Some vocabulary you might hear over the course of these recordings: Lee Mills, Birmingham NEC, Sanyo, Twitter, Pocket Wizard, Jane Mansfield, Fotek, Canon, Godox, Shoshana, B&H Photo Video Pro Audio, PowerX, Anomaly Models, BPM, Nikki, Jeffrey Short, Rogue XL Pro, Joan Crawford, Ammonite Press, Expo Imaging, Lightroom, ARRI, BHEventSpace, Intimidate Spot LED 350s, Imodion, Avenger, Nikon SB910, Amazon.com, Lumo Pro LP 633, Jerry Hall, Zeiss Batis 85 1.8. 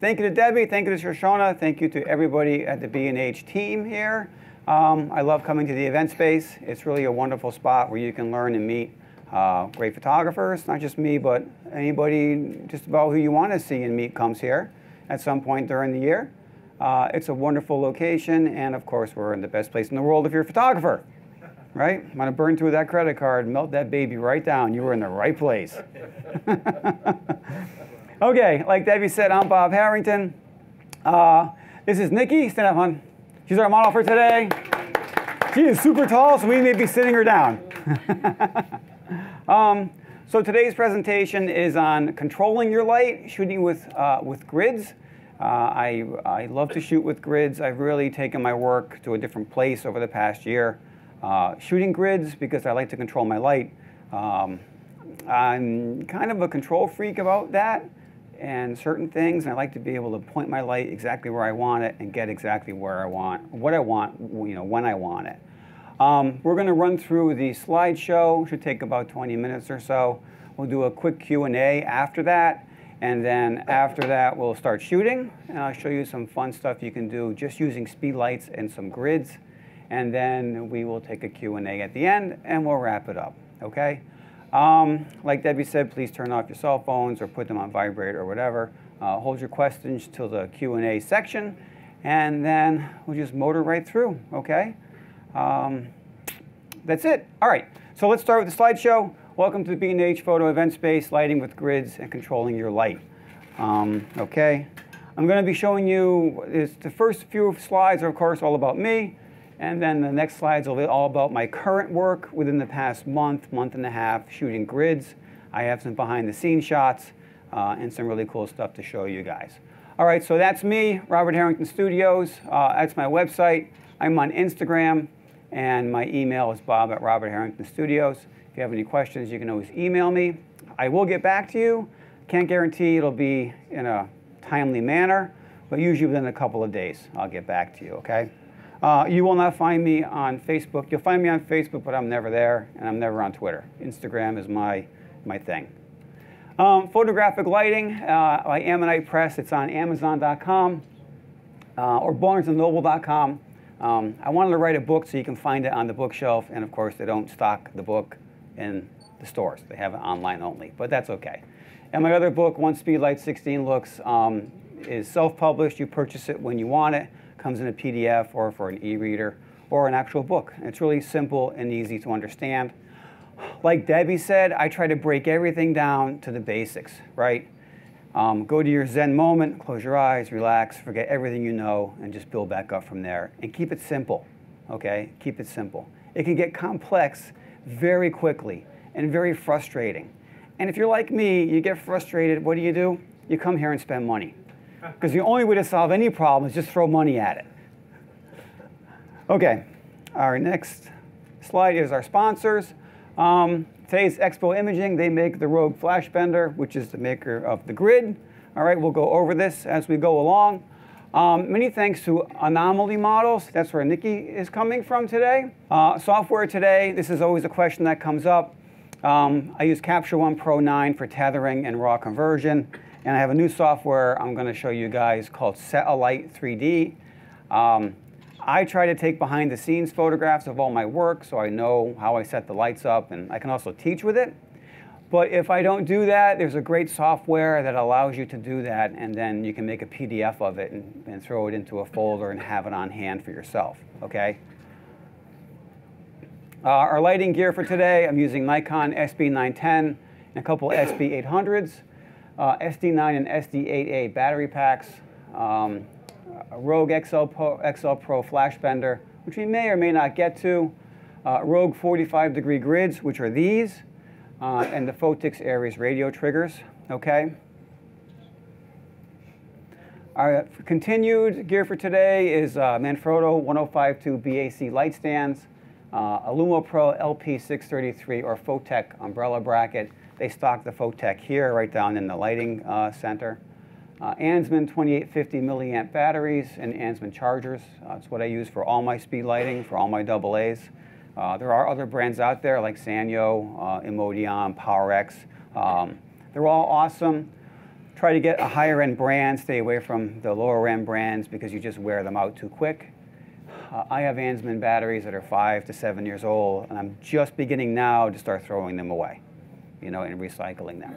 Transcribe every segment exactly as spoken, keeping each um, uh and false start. Thank you to Debbie, thank you to Shoshana, thank you to everybody at the B and H team here. Um, I love coming to the event space. It's really a wonderful spot where you can learn and meet uh, great photographers, not just me, but anybody just about who you want to see and meet comes here at some point during the year. Uh, it's a wonderful location, and of course, we're in the best place in the world if you're a photographer, right? I'm gonna burn through that credit card, melt that baby right down. You were in the right place. Okay, like Debbie said, I'm Bob Harrington. Uh, this is Nikki, stand up, hon. She's our model for today. She is super tall, so we may be sitting her down. um, so today's presentation is on controlling your light, shooting with, uh, with grids. Uh, I, I love to shoot with grids. I've really taken my work to a different place over the past year. Uh, shooting grids because I like to control my light. Um, I'm kind of a control freak about that and certain things, and I like to be able to point my light exactly where I want it and get exactly where I want, what I want, you know, when I want it. Um, we're gonna run through the slideshow. It should take about twenty minutes or so. We'll do a quick Q and A after that, and then after that, we'll start shooting, and I'll show you some fun stuff you can do just using speed lights and some grids, and then we will take a Q and A at the end, and we'll wrap it up, okay? Um, like Debbie said, please turn off your cell phones or put them on vibrate or whatever. Uh, hold your questions till the Q and A section, and then we'll just motor right through, okay? Um, that's it. All right, so let's start with the slideshow. Welcome to the B and H Photo Event Space, lighting with grids and controlling your light. Um, okay, I'm gonna be showing you, it's the first few slides are of course all about me, and then the next slides will be all about my current work within the past month, month and a half, shooting grids. I have some behind-the-scenes shots uh, and some really cool stuff to show you guys. All right, so that's me, Robert Harrington Studios. Uh, that's my website. I'm on Instagram, and my email is bob at Robert Harrington Studios. If you have any questions, you can always email me. I will get back to you. Can't guarantee it'll be in a timely manner, but usually within a couple of days, I'll get back to you, okay? Uh, you will not find me on Facebook. You'll find me on Facebook, but I'm never there, and I'm never on Twitter. Instagram is my, my thing. Um, photographic lighting uh, by Ammonite Press. It's on Amazon dot com uh, or Barnes and Noble dot com. Um, I wanted to write a book so you can find it on the bookshelf, and of course, they don't stock the book in the stores. They have it online only, but that's okay. And my other book, One Speed Light, sixteen Looks, um, is self-published. You purchase it when you want it. Comes in a P D F or for an e-reader or an actual book. It's really simple and easy to understand. Like Debbie said, I try to break everything down to the basics, right? Um, go to your Zen moment, close your eyes, relax, forget everything you know, and just build back up from there. And keep it simple, okay? Keep it simple. It can get complex very quickly and very frustrating. And if you're like me, you get frustrated, what do you do? You come here and spend money. Because the only way to solve any problem is just throw money at it. Okay, our next slide is our sponsors. Um, today's Expo Imaging, they make the Rogue Flashbender, which is the maker of the grid. All right, we'll go over this as we go along. Um, many thanks to Anomaly Models. That's where Nikki is coming from today. Uh, software today, this is always a question that comes up. Um, I use Capture One Pro nine for tethering and raw conversion. And I have a new software I'm going to show you guys called Set-A-Light three D. Um, I try to take behind-the-scenes photographs of all my work so I know how I set the lights up, and I can also teach with it. But if I don't do that, there's a great software that allows you to do that, and then you can make a P D F of it and, and throw it into a folder and have it on hand for yourself, okay? Uh, our lighting gear for today, I'm using Nikon S B nine ten and a couple S B eight hundreds. Uh, S D nine and S D eight A battery packs, um, Rogue X L Pro, X L Pro Flashbender, which we may or may not get to, uh, Rogue forty-five degree grids, which are these, uh, and the Phottix Ares radio triggers, okay? Our continued gear for today is uh, Manfrotto one oh five point two B A C light stands, uh, Allumo Pro L P six thirty-three or Fotek umbrella bracket. They stock the Fotek here, right down in the lighting uh, center. Uh, Ansmann twenty-eight fifty milliamp batteries and Ansmann chargers. Uh, that's what I use for all my speed lighting, for all my double A's. Uh, there are other brands out there like Sanyo, uh, Imodion, PowerX. Um, they're all awesome. try to get a higher end brand, stay away from the lower end brands because you just wear them out too quick. Uh, I have Ansmann batteries that are five to seven years old, and I'm just beginning now to start throwing them away, you know, and recycling them.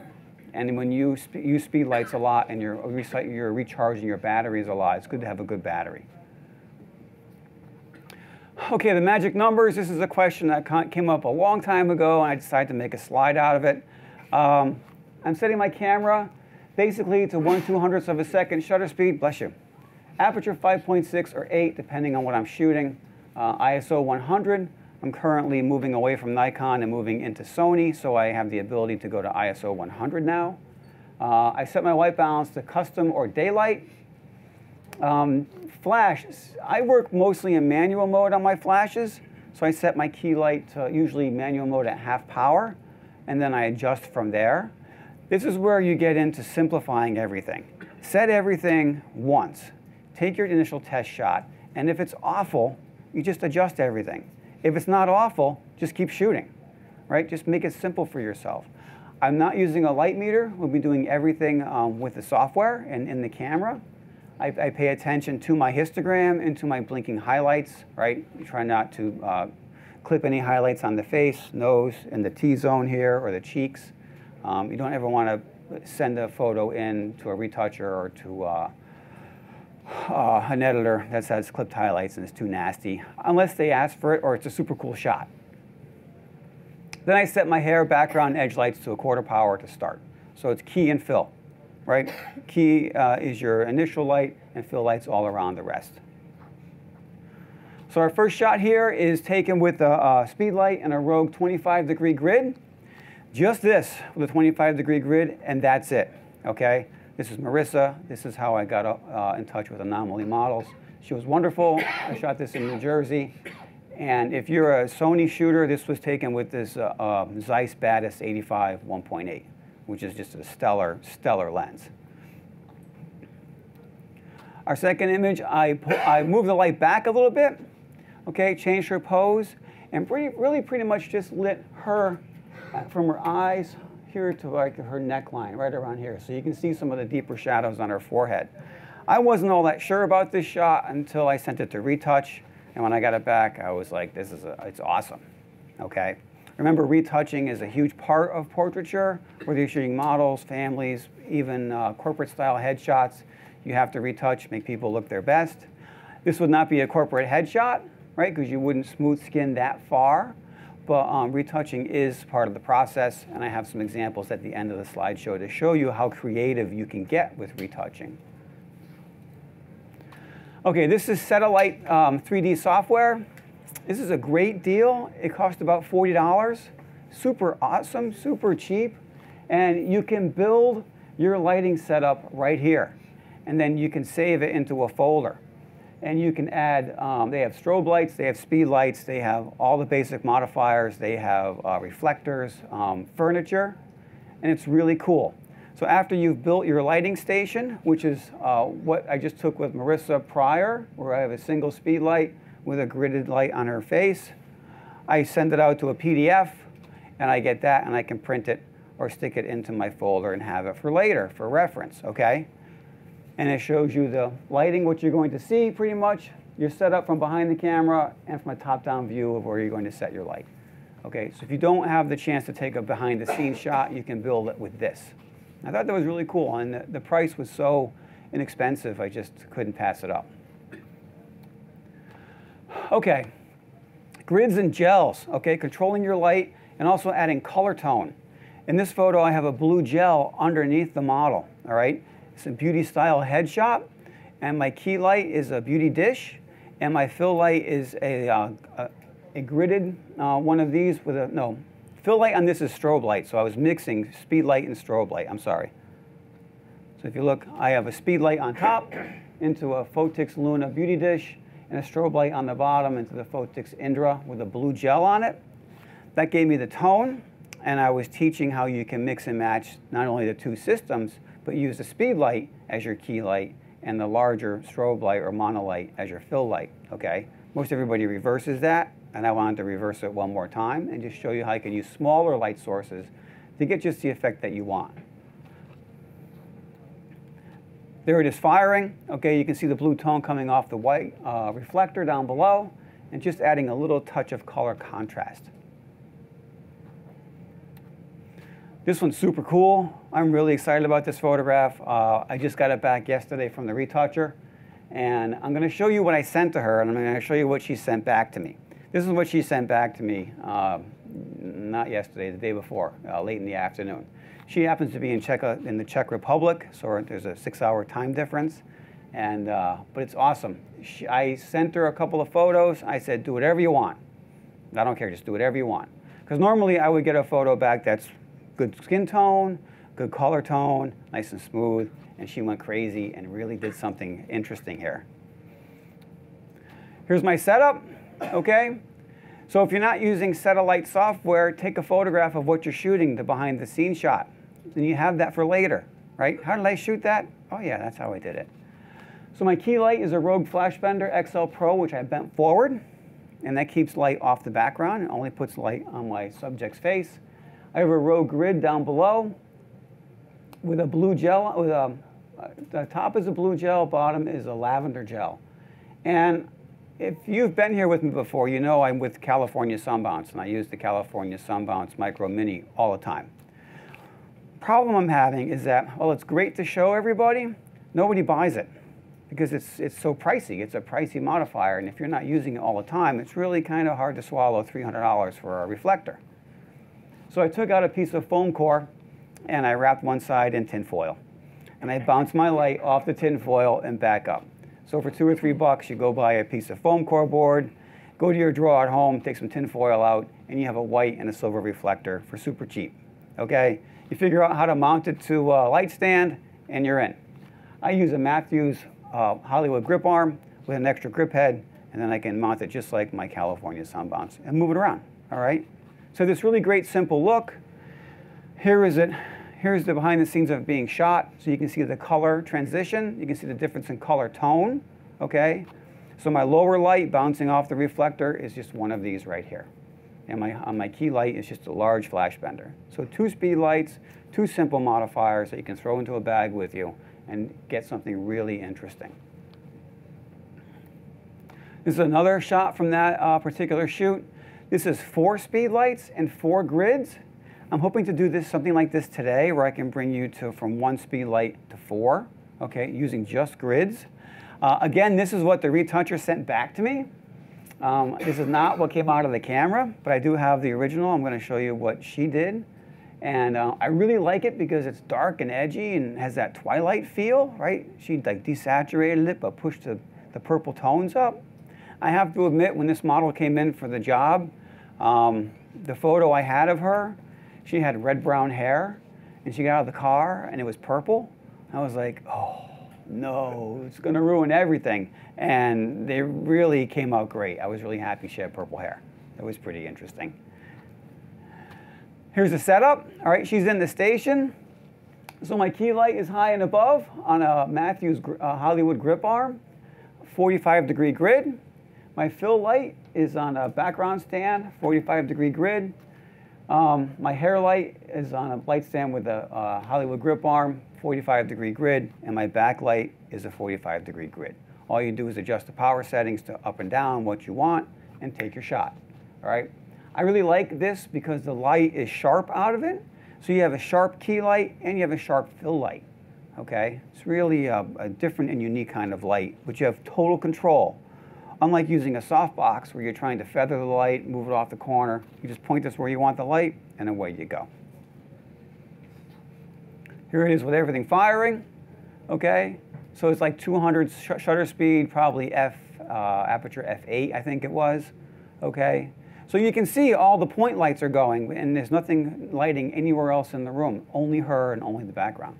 And when you sp use speed lights a lot and you're, you're recharging your batteries a lot, it's good to have a good battery. Okay, the magic numbers. This is a question that came up a long time ago, and I decided to make a slide out of it. Um, I'm setting my camera basically to one two hundredths of a second shutter speed, bless you. Aperture five point six or eight, depending on what I'm shooting. Uh, I S O one hundred. I'm currently moving away from Nikon and moving into Sony, so I have the ability to go to I S O one hundred now. Uh, I set my white balance to custom or daylight. Um, flash, I work mostly in manual mode on my flashes, so I set my key light to usually manual mode at half power, and then I adjust from there. This is where you get into simplifying everything. Set everything once. Take your initial test shot, and if it's awful, you just adjust everything. If it's not awful, just keep shooting, right? Just make it simple for yourself. I'm not using a light meter. We'll be doing everything um, with the software and in the camera. I, I pay attention to my histogram and to my blinking highlights, right? I try not to uh, clip any highlights on the face, nose, and the T-zone here, or the cheeks. Um, you don't ever want to send a photo in to a retoucher or to uh, uh, an editor that says clipped highlights and it's too nasty, unless they ask for it or it's a super cool shot. Then I set my hair, background, edge lights to a quarter power to start. So it's key and fill. Right? Key uh, is your initial light, and fill lights all around the rest. So our first shot here is taken with a, a speed light and a Rogue twenty-five degree grid. Just this with a twenty-five degree grid, and that's it. Okay? This is Marissa. This is how I got up, uh, in touch with Anomaly Models. She was wonderful. I shot this in New Jersey. And if you're a Sony shooter, this was taken with this uh, uh, Zeiss Batis eighty-five one point eight. Which is just a stellar, stellar lens. Our second image, I, I move the light back a little bit, okay, changed her pose, and pretty, really pretty much just lit her from her eyes here to like her neckline, right around here. So you can see some of the deeper shadows on her forehead. I wasn't all that sure about this shot until I sent it to retouch, and when I got it back, I was like, this is, a, it's awesome, okay? Remember, retouching is a huge part of portraiture, whether you're shooting models, families, even uh, corporate-style headshots. You have to retouch, make people look their best. This would not be a corporate headshot, right, because you wouldn't smooth skin that far, but um, retouching is part of the process, and I have some examples at the end of the slideshow to show you how creative you can get with retouching. Okay, this is Set-A-Light um, three D software. This is a great deal. It cost about forty dollars. Super awesome, super cheap. And you can build your lighting setup right here. And then you can save it into a folder. And you can add, um, they have strobe lights, they have speed lights, they have all the basic modifiers, they have uh, reflectors, um, furniture. And it's really cool. So after you've built your lighting station, which is uh, what I just took with Marissa prior, where I have a single speed light with a gridded light on her face. I send it out to a P D F, and I get that, and I can print it or stick it into my folder and have it for later, for reference, okay? And it shows you the lighting, what you're going to see, pretty much. You're set up from behind the camera and from a top-down view of where you're going to set your light. Okay, so if you don't have the chance to take a behind-the-scenes shot, you can build it with this. I thought that was really cool, and the, the price was so inexpensive, I just couldn't pass it up. Okay, grids and gels, okay, controlling your light and also adding color tone. In this photo, I have a blue gel underneath the model, all right? It's a beauty style headshot, and my key light is a beauty dish, and my fill light is a, uh, a, a gridded uh, one of these with a, no, fill light on this is strobe light, so I was mixing speed light and strobe light, I'm sorry. So if you look, I have a speed light on top into a Phottix Luna beauty dish, and a strobe light on the bottom into the Phottix Indra with a blue gel on it. That gave me the tone, and I was teaching how you can mix and match not only the two systems, but use the speed light as your key light and the larger strobe light or monolight as your fill light, okay? Most everybody reverses that, and I wanted to reverse it one more time and just show you how you can use smaller light sources to get just the effect that you want. There it is firing. Okay, you can see the blue tone coming off the white uh, reflector down below, and just adding a little touch of color contrast. This one's super cool. I'm really excited about this photograph. Uh, I just got it back yesterday from the retoucher, and I'm gonna show you what I sent to her, and I'm gonna show you what she sent back to me. This is what she sent back to me, uh, not yesterday, the day before, uh, late in the afternoon. She happens to be in, Czech, uh, in the Czech Republic, so there's a six-hour time difference, and, uh, but it's awesome. She, I sent her a couple of photos. I said, do whatever you want. I don't care, just do whatever you want. Because normally I would get a photo back that's good skin tone, good color tone, nice and smooth, and she went crazy and really did something interesting here. Here's my setup, okay? So if you're not using Set-A-Light software, take a photograph of what you're shooting, the behind the scenes shot, and you have that for later, right? How did I shoot that? Oh yeah, that's how I did it. So my key light is a Rogue Flashbender X L Pro, which I bent forward, and that keeps light off the background and only puts light on my subject's face. I have a Rogue grid down below with a blue gel. With a, the top is a blue gel, bottom is a lavender gel. And if you've been here with me before, you know I'm with California Sunbounce, and I use the California Sunbounce Micro Mini all the time. Problem I'm having is that, well, it's great to show everybody, nobody buys it because it's, it's so pricey. It's a pricey modifier, and if you're not using it all the time, it's really kind of hard to swallow three hundred dollars for a reflector. So I took out a piece of foam core and I wrapped one side in tin foil. And I bounced my light off the tin foil and back up. So for two or three bucks, you go buy a piece of foam core board, go to your drawer at home, take some tin foil out, and you have a white and a silver reflector for super cheap, okay? You figure out how to mount it to a light stand and you're in. I use a Matthews uh, Hollywood grip arm with an extra grip head, and then I can mount it just like my California Sunbounce and move it around, all right? So this really great simple look. Here is it. Here's the behind the scenes of being shot. So you can see the color transition. You can see the difference in color tone, okay? So my lower light bouncing off the reflector is just one of these right here. And my, on my key light is just a large flash bender. So two speed lights, two simple modifiers that you can throw into a bag with you and get something really interesting. This is another shot from that uh, particular shoot. This is four speed lights and four grids. I'm hoping to do this something like this today, where I can bring you to from one speed light to four, okay, using just grids. Uh, again, this is what the retoucher sent back to me. Um, this is not what came out of the camera, but I do have the original. I'm going to show you what she did. And uh, I really like it because it's dark and edgy and has that twilight feel, right? She like desaturated it, but pushed the, the purple tones up. I have to admit, when this model came in for the job, um, the photo I had of her, she had red-brown hair, and she got out of the car, and it was purple. I was like, oh, no, it's going to ruin everything. And they really came out great. I was really happy she had purple hair. That was pretty interesting. Here's the setup. All right, she's in the station. So my key light is high and above on a Matthews uh, Hollywood grip arm, forty-five degree grid. My fill light is on a background stand, forty-five degree grid. Um, my hair light is on a light stand with a uh, Hollywood grip arm, forty-five degree grid, and my backlight is a forty-five degree grid. All you do is adjust the power settings to up and down what you want and take your shot, all right? I really like this because the light is sharp out of it, so you have a sharp key light and you have a sharp fill light, okay? It's really a, a different and unique kind of light, but you have total control. Unlike using a softbox where you're trying to feather the light, move it off the corner, you just point this where you want the light, and away you go. Here it is with everything firing, okay? So it's like two hundred sh shutter speed, probably F, uh, aperture F eight, I think it was, okay? So you can see all the point lights are going, and there's nothing lighting anywhere else in the room, only her and only the background.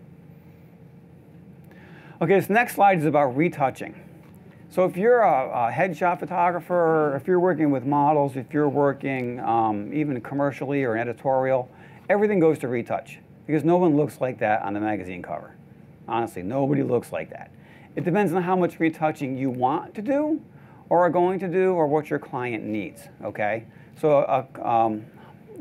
Okay, this next slide is about retouching. So if you're a, a headshot photographer, if you're working with models, if you're working um, even commercially or editorial, everything goes to retouch because no one looks like that on the magazine cover. Honestly, nobody looks like that. It depends on how much retouching you want to do or are going to do or what your client needs, okay? So a, um,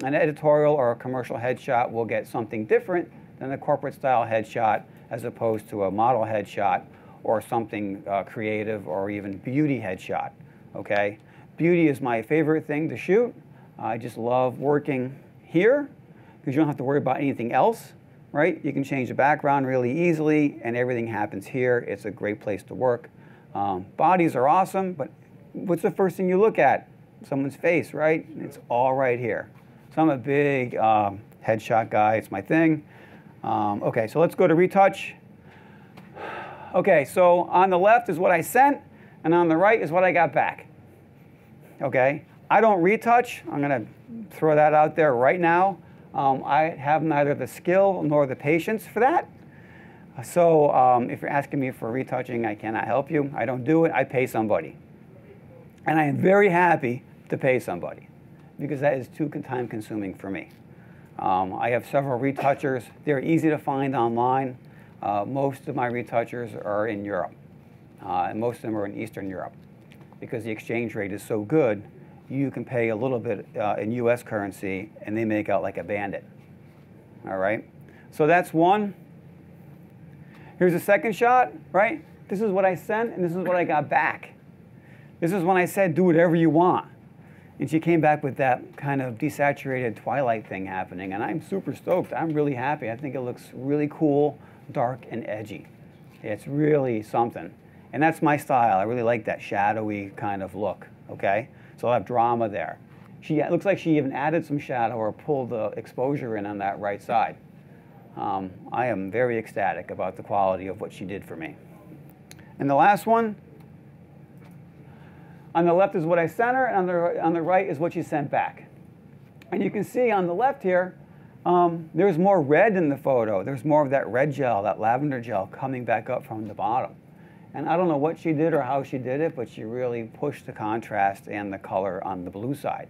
an editorial or a commercial headshot will get something different than a corporate style headshot as opposed to a model headshot or something uh, creative or even beauty headshot, okay? Beauty is my favorite thing to shoot. I just love working here because you don't have to worry about anything else, right? You can change the background really easily and everything happens here. It's a great place to work. Um, bodies are awesome, but what's the first thing you look at? Someone's face, right? It's all right here. So I'm a big um, headshot guy, it's my thing. Um, okay, so let's go to retouch. Okay, so on the left is what I sent, and on the right is what I got back. Okay, I don't retouch. I'm gonna throw that out there right now. Um, I have neither the skill nor the patience for that. So um, if you're asking me for retouching, I cannot help you. I don't do it, I pay somebody. And I am very happy to pay somebody because that is too time consuming for me. Um, I have several retouchers. They're easy to find online. Uh, most of my retouchers are in Europe, uh, and most of them are in Eastern Europe. Because the exchange rate is so good, you can pay a little bit uh, in U S currency and they make out like a bandit, all right? So that's one. Here's a second shot, right? This is what I sent and this is what I got back. This is when I said, do whatever you want. And she came back with that kind of desaturated Twilight thing happening, and I'm super stoked. I'm really happy. I think it looks really cool, dark, and edgy. It's really something. And that's my style. I really like that shadowy kind of look, okay? So I'll have drama there. She, it looks like she even added some shadow or pulled the exposure in on that right side. Um, I am very ecstatic about the quality of what she did for me. And the last one, on the left is what I sent her, and on the, on the right is what she sent back. And you can see on the left here, um, there's more red in the photo. There's more of that red gel, that lavender gel coming back up from the bottom. And I don't know what she did or how she did it, but she really pushed the contrast and the color on the blue side.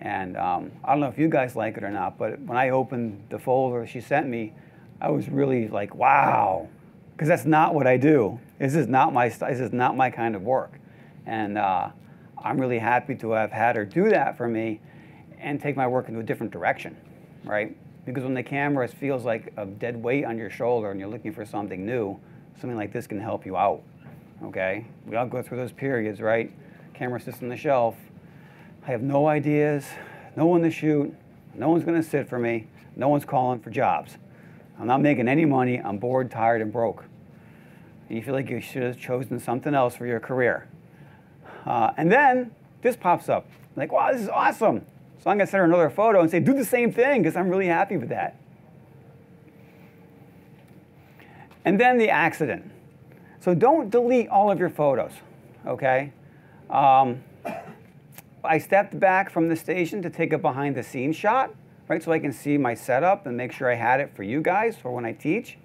And um, I don't know if you guys like it or not, but when I opened the folder she sent me, I was really like, wow, because that's not what I do. This is not my, this is not my kind of work. And uh, I'm really happy to have had her do that for me and take my work into a different direction, right? Because when the camera feels like a dead weight on your shoulder and you're looking for something new, something like this can help you out, okay? We all go through those periods, right? Camera sits on the shelf. I have no ideas, no one to shoot, no one's gonna sit for me, no one's calling for jobs. I'm not making any money, I'm bored, tired, and broke. And you feel like you should have chosen something else for your career. Uh, and then this pops up, like, wow, this is awesome. So I'm gonna send her another photo and say, do the same thing, because I'm really happy with that. And then the accident. So don't delete all of your photos, okay? Um, I stepped back from the station to take a behind the scenes shot, right? So I can see my setup and make sure I had it for you guys for when I teach.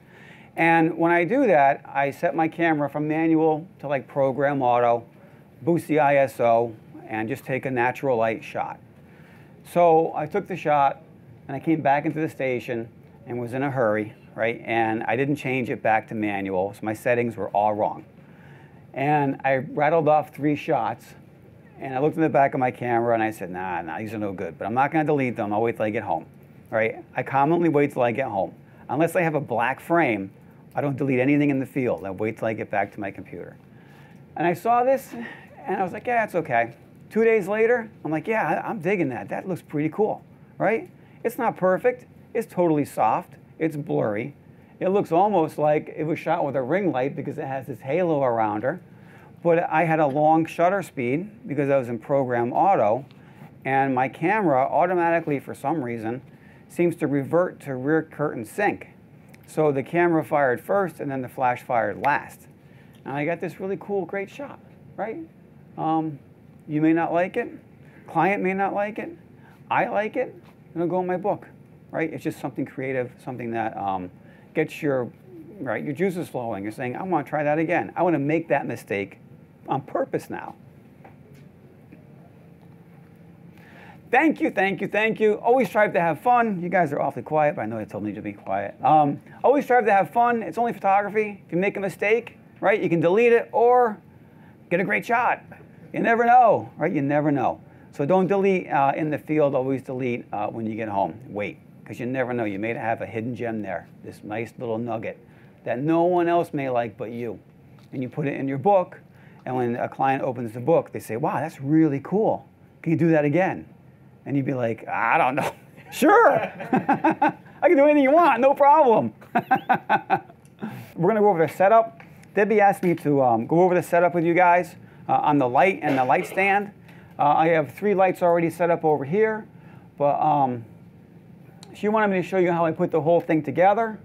And when I do that, I set my camera from manual to like program auto, boost the I S O, and just take a natural light shot. So I took the shot and I came back into the station and was in a hurry, right? And I didn't change it back to manual, so my settings were all wrong. And I rattled off three shots, and I looked in the back of my camera and I said, nah, nah, these are no good, but I'm not gonna delete them, I'll wait till I get home, right? I commonly wait till I get home. Unless I have a black frame, I don't delete anything in the field, I wait till I get back to my computer. And I saw this, and I was like, yeah, that's okay. Two days later, I'm like, yeah, I'm digging that, that looks pretty cool, right? It's not perfect, it's totally soft, it's blurry. It looks almost like it was shot with a ring light because it has this halo around her. But I had a long shutter speed because I was in program auto. And my camera automatically, for some reason, seems to revert to rear curtain sync. So the camera fired first and then the flash fired last. And I got this really cool, great shot, right? Um, you may not like it. Client may not like it. I like it. It'll go in my book. Right? It's just something creative, something that um, gets your, right, your juices flowing. You're saying, I want to try that again. I want to make that mistake on purpose now. Thank you, thank you, thank you. Always strive to have fun. You guys are awfully quiet, but I know they told me to be quiet. Um, always strive to have fun. It's only photography. If you make a mistake, right, you can delete it or get a great shot. You never know, right? You never know. So don't delete uh, in the field. Always delete uh, when you get home. Wait. Because you never know, you may have a hidden gem there, this nice little nugget that no one else may like but you. And you put it in your book, and when a client opens the book, they say, wow, that's really cool. Can you do that again? And you'd be like, I don't know. Sure. I can do anything you want, no problem. We're going to go over the setup. Debbie asked me to um, go over the setup with you guys uh, on the light and the light stand. Uh, I have three lights already set up over here, but um, she wanted me to show you how I put the whole thing together.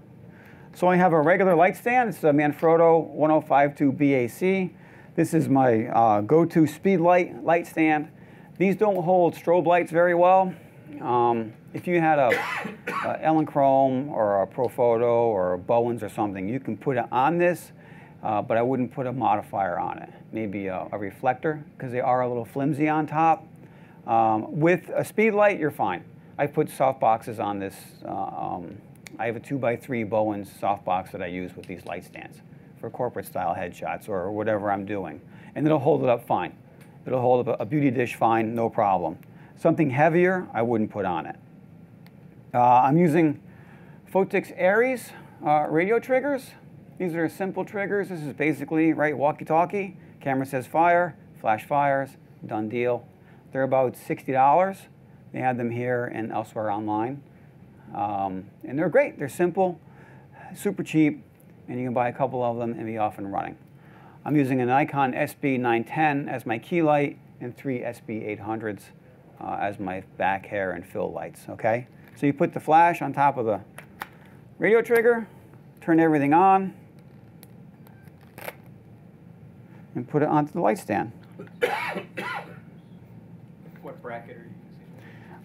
So I have a regular light stand. It's a Manfrotto one oh five point two B A C. This is my uh, go-to speed light light stand. These don't hold strobe lights very well. Um, if you had a, a Ellen Chrome or a Profoto or a Bowens or something, you can put it on this, uh, but I wouldn't put a modifier on it. Maybe a, a reflector, because they are a little flimsy on top. Um, with a speed light, you're fine. I put soft boxes on this. Uh, um, I have a two by three Bowens softbox that I use with these light stands for corporate style headshots or whatever I'm doing. And it'll hold it up fine. It'll hold up a beauty dish fine, no problem. Something heavier, I wouldn't put on it. Uh, I'm using Phottix Ares uh, radio triggers. These are simple triggers. This is basically, right, walkie-talkie. Camera says fire, flash fires, done deal. They're about sixty dollars. They had them here and elsewhere online. Um, and they're great. They're simple, super cheap, and you can buy a couple of them and be off and running. I'm using a Nikon S B nine ten as my key light and three S B eight hundreds. Uh, as my back hair and fill lights, okay? So you put the flash on top of the radio trigger, turn everything on, and put it onto the light stand. What bracket are you using?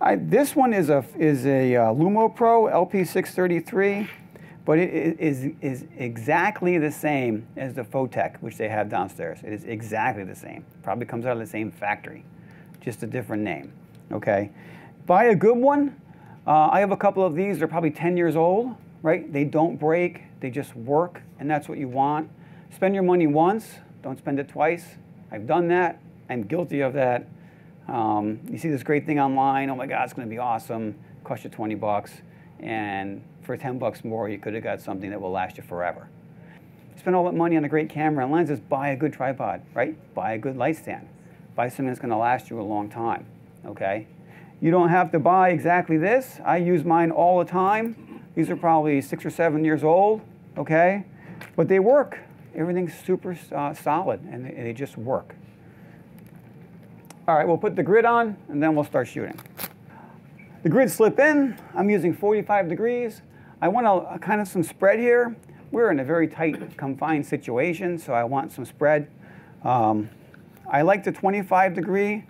I, this one is a, is a uh, Lumo Pro L P six thirty-three, but it, it is, is exactly the same as the Fotek, which they have downstairs. It is exactly the same. Probably comes out of the same factory, just a different name. Okay, buy a good one. Uh, I have a couple of these. They're probably ten years old, right? They don't break. They just work, and that's what you want. Spend your money once. Don't spend it twice. I've done that. I'm guilty of that. Um, you see this great thing online. Oh my God, it's going to be awesome. Cost you twenty bucks, and for ten bucks more, you could have got something that will last you forever. Spend all that money on a great camera and lenses. Buy a good tripod, right? Buy a good light stand. Buy something that's going to last you a long time, okay? You don't have to buy exactly this. I use mine all the time. These are probably six or seven years old, okay? But they work. Everything's super uh, solid, and they, they just work. All right, we'll put the grid on, and then we'll start shooting. The grid slip in. I'm using forty-five degrees. I want a, a kind of some spread here. We're in a very tight, confined situation, so I want some spread. Um, I like the twenty-five degree,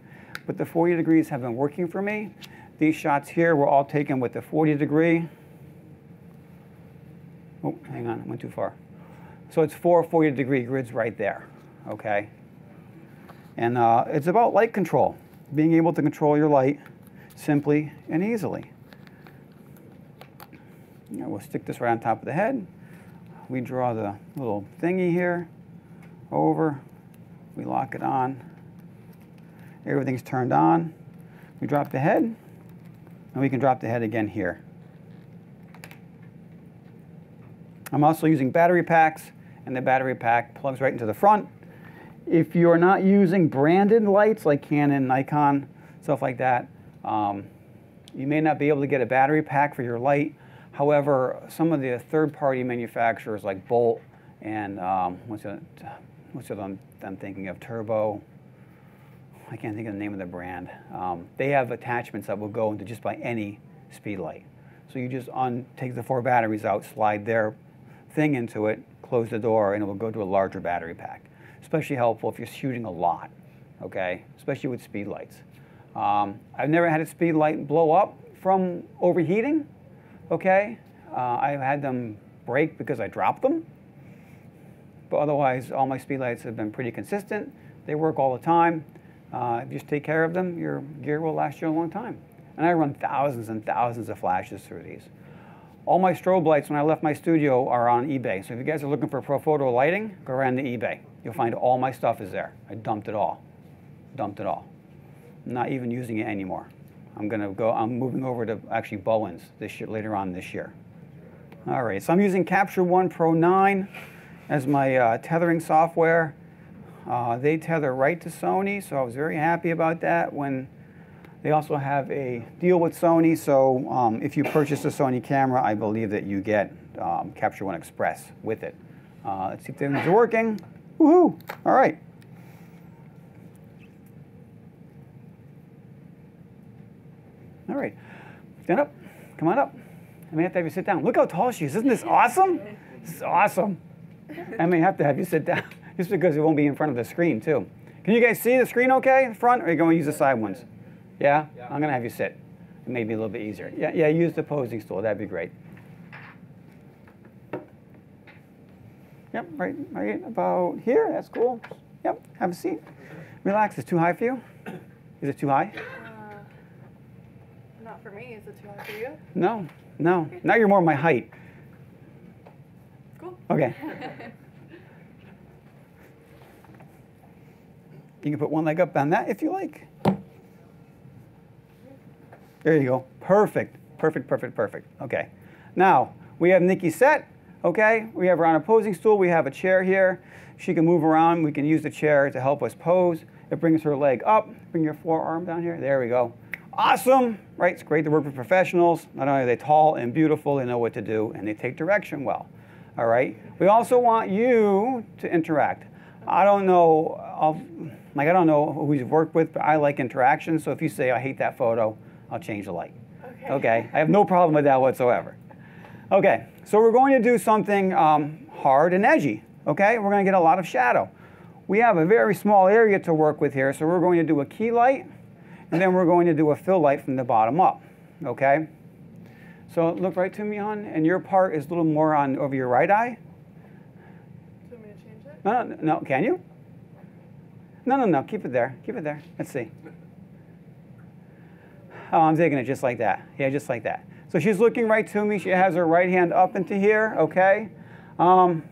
but the forty degrees have been working for me. These shots here were all taken with the forty degree. Oh, hang on, went too far. So it's four forty degree grids right there, okay? And uh, it's about light control, being able to control your light simply and easily. You know, we'll stick this right on top of the head. We draw the little thingy here, over. We lock it on. Everything's turned on. We drop the head, and we can drop the head again here. I'm also using battery packs, and the battery pack plugs right into the front. If you're not using branded lights like Canon, Nikon, stuff like that, um, you may not be able to get a battery pack for your light. However, some of the third-party manufacturers like Bolt and um, what's it? Which I'm, I'm thinking of, Turbo. I can't think of the name of the brand. Um, they have attachments that will go into just about any speed light. So you just un take the four batteries out, slide their thing into it, close the door, and it will go to a larger battery pack. Especially helpful if you're shooting a lot, okay? Especially with speed lights. Um, I've never had a speed light blow up from overheating, okay? Uh, I've had them break because I dropped them. But otherwise, all my speed lights have been pretty consistent. They work all the time. Uh, if you just take care of them, your gear will last you a long time. And I run thousands and thousands of flashes through these. All my strobe lights, when I left my studio, are on eBay. So if you guys are looking for Profoto lighting, go around to eBay. You'll find all my stuff is there. I dumped it all. Dumped it all. I'm not even using it anymore. I'm gonna go. I'm moving over to actually Bowens this year, later on this year. All right, so I'm using Capture One Pro nine as my uh, tethering software. Uh, they tether right to Sony, so I was very happy about that. When they also have a deal with Sony, so um, if you purchase a Sony camera, I believe that you get um, Capture One Express with it. Uh, let's see if things are working. Woohoo! All right. All right. Stand up. Come on up. I may have to have you sit down. Look how tall she is. Isn't this awesome? This is awesome. I may have to have you sit down. Just because it won't be in front of the screen, too. Can you guys see the screen okay? The front, or are you going to use the side ones? Yeah? yeah? I'm going to have you sit. It may be a little bit easier. Yeah, yeah, use the posing stool. That'd be great. Yep, right, right about here. That's cool. Yep, have a seat. Relax. Is it too high for you? Is it too high? Uh, not for me. Is it too high for you? No, no. Now you're more my height. Cool. Okay. You can put one leg up on that if you like. There you go. Perfect. Perfect, perfect, perfect. Okay. Now, we have Nikki set. Okay. We have her on a posing stool. We have a chair here. She can move around. We can use the chair to help us pose. It brings her leg up. Bring your forearm down here. There we go. Awesome. Right? It's great to work with professionals. Not only are they tall and beautiful, they know what to do, and they take direction well. All right. We also want you to interact. I don't know. I'll, Like, I don't know who you've worked with, but I like interaction, so if you say, I hate that photo, I'll change the light. Okay. Okay? I have no problem with that whatsoever. Okay, so we're going to do something um, hard and edgy, okay? We're going to get a lot of shadow. We have a very small area to work with here, so we're going to do a key light, and then we're going to do a fill light from the bottom up, okay? So look right to me, hon, and your part is a little more on over your right eye. Do you want me to change it? No, no, no, can you? No, no, no, keep it there, keep it there. Let's see. Oh, I'm taking it just like that. Yeah, just like that. So she's looking right to me. She has her right hand up into here, okay? Um,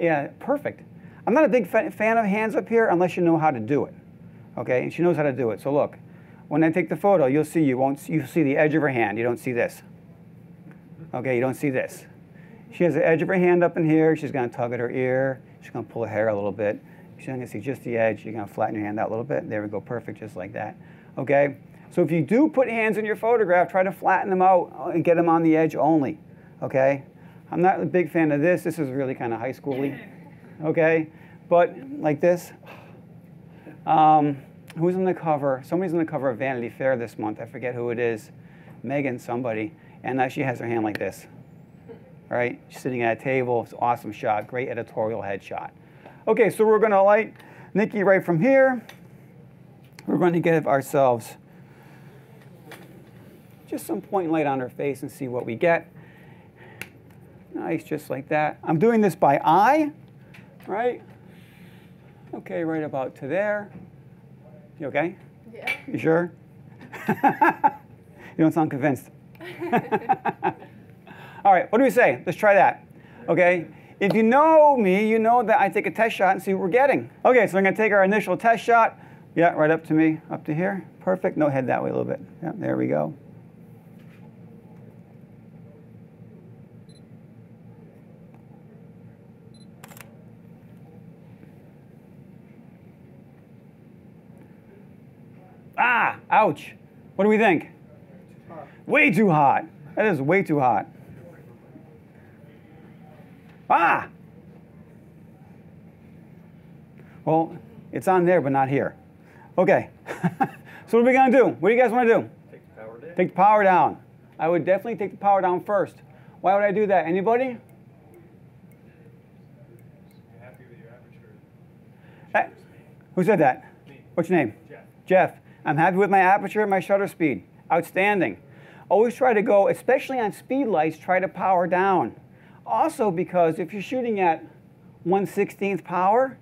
yeah, perfect. I'm not a big fa fan of hands up here unless you know how to do it, okay? And she knows how to do it, so look. When I take the photo, you'll see, you won't, you'll see the edge of her hand. You don't see this. Okay, you don't see this. She has the edge of her hand up in here. She's gonna tug at her ear. She's gonna pull her hair a little bit. You're going to see just the edge. You're going to flatten your hand out a little bit. There we go. Perfect. Just like that. Okay? So if you do put hands in your photograph, try to flatten them out and get them on the edge only. Okay? I'm not a big fan of this. This is really kind of high school-y. Okay? But like this. Um, who's on the cover? Somebody's on the cover of Vanity Fair this month. I forget who it is. Megan somebody. And now she has her hand like this. All right? She's sitting at a table. It's an awesome shot. Great editorial headshot. Okay, so we're going to light Nikki right from here. We're going to give ourselves just some point light on her face and see what we get. Nice, just like that. I'm doing this by eye, right? Okay, right about to there. You okay? Yeah. You sure? You don't sound convinced. All right, what do we say? Let's try that, okay? If you know me, you know that I take a test shot and see what we're getting. Okay, so I'm going to take our initial test shot. Yeah, right up to me, up to here. Perfect. No, head that way a little bit. Yeah, there we go. Ah, ouch. What do we think? Way too hot. That is way too hot. Ah! Well, it's on there, but not here. Okay. So what are we going to do? What do you guys want to do? Take the power down. Take the power down. I would definitely take the power down first. Why would I do that? Anybody? You're happy with your aperture. Hey, who said that? Me. What's your name? Jeff. Jeff. I'm happy with my aperture and my shutter speed. Outstanding. Always try to go, especially on speed lights, try to power down. Also, because if you're shooting at one sixteenth power,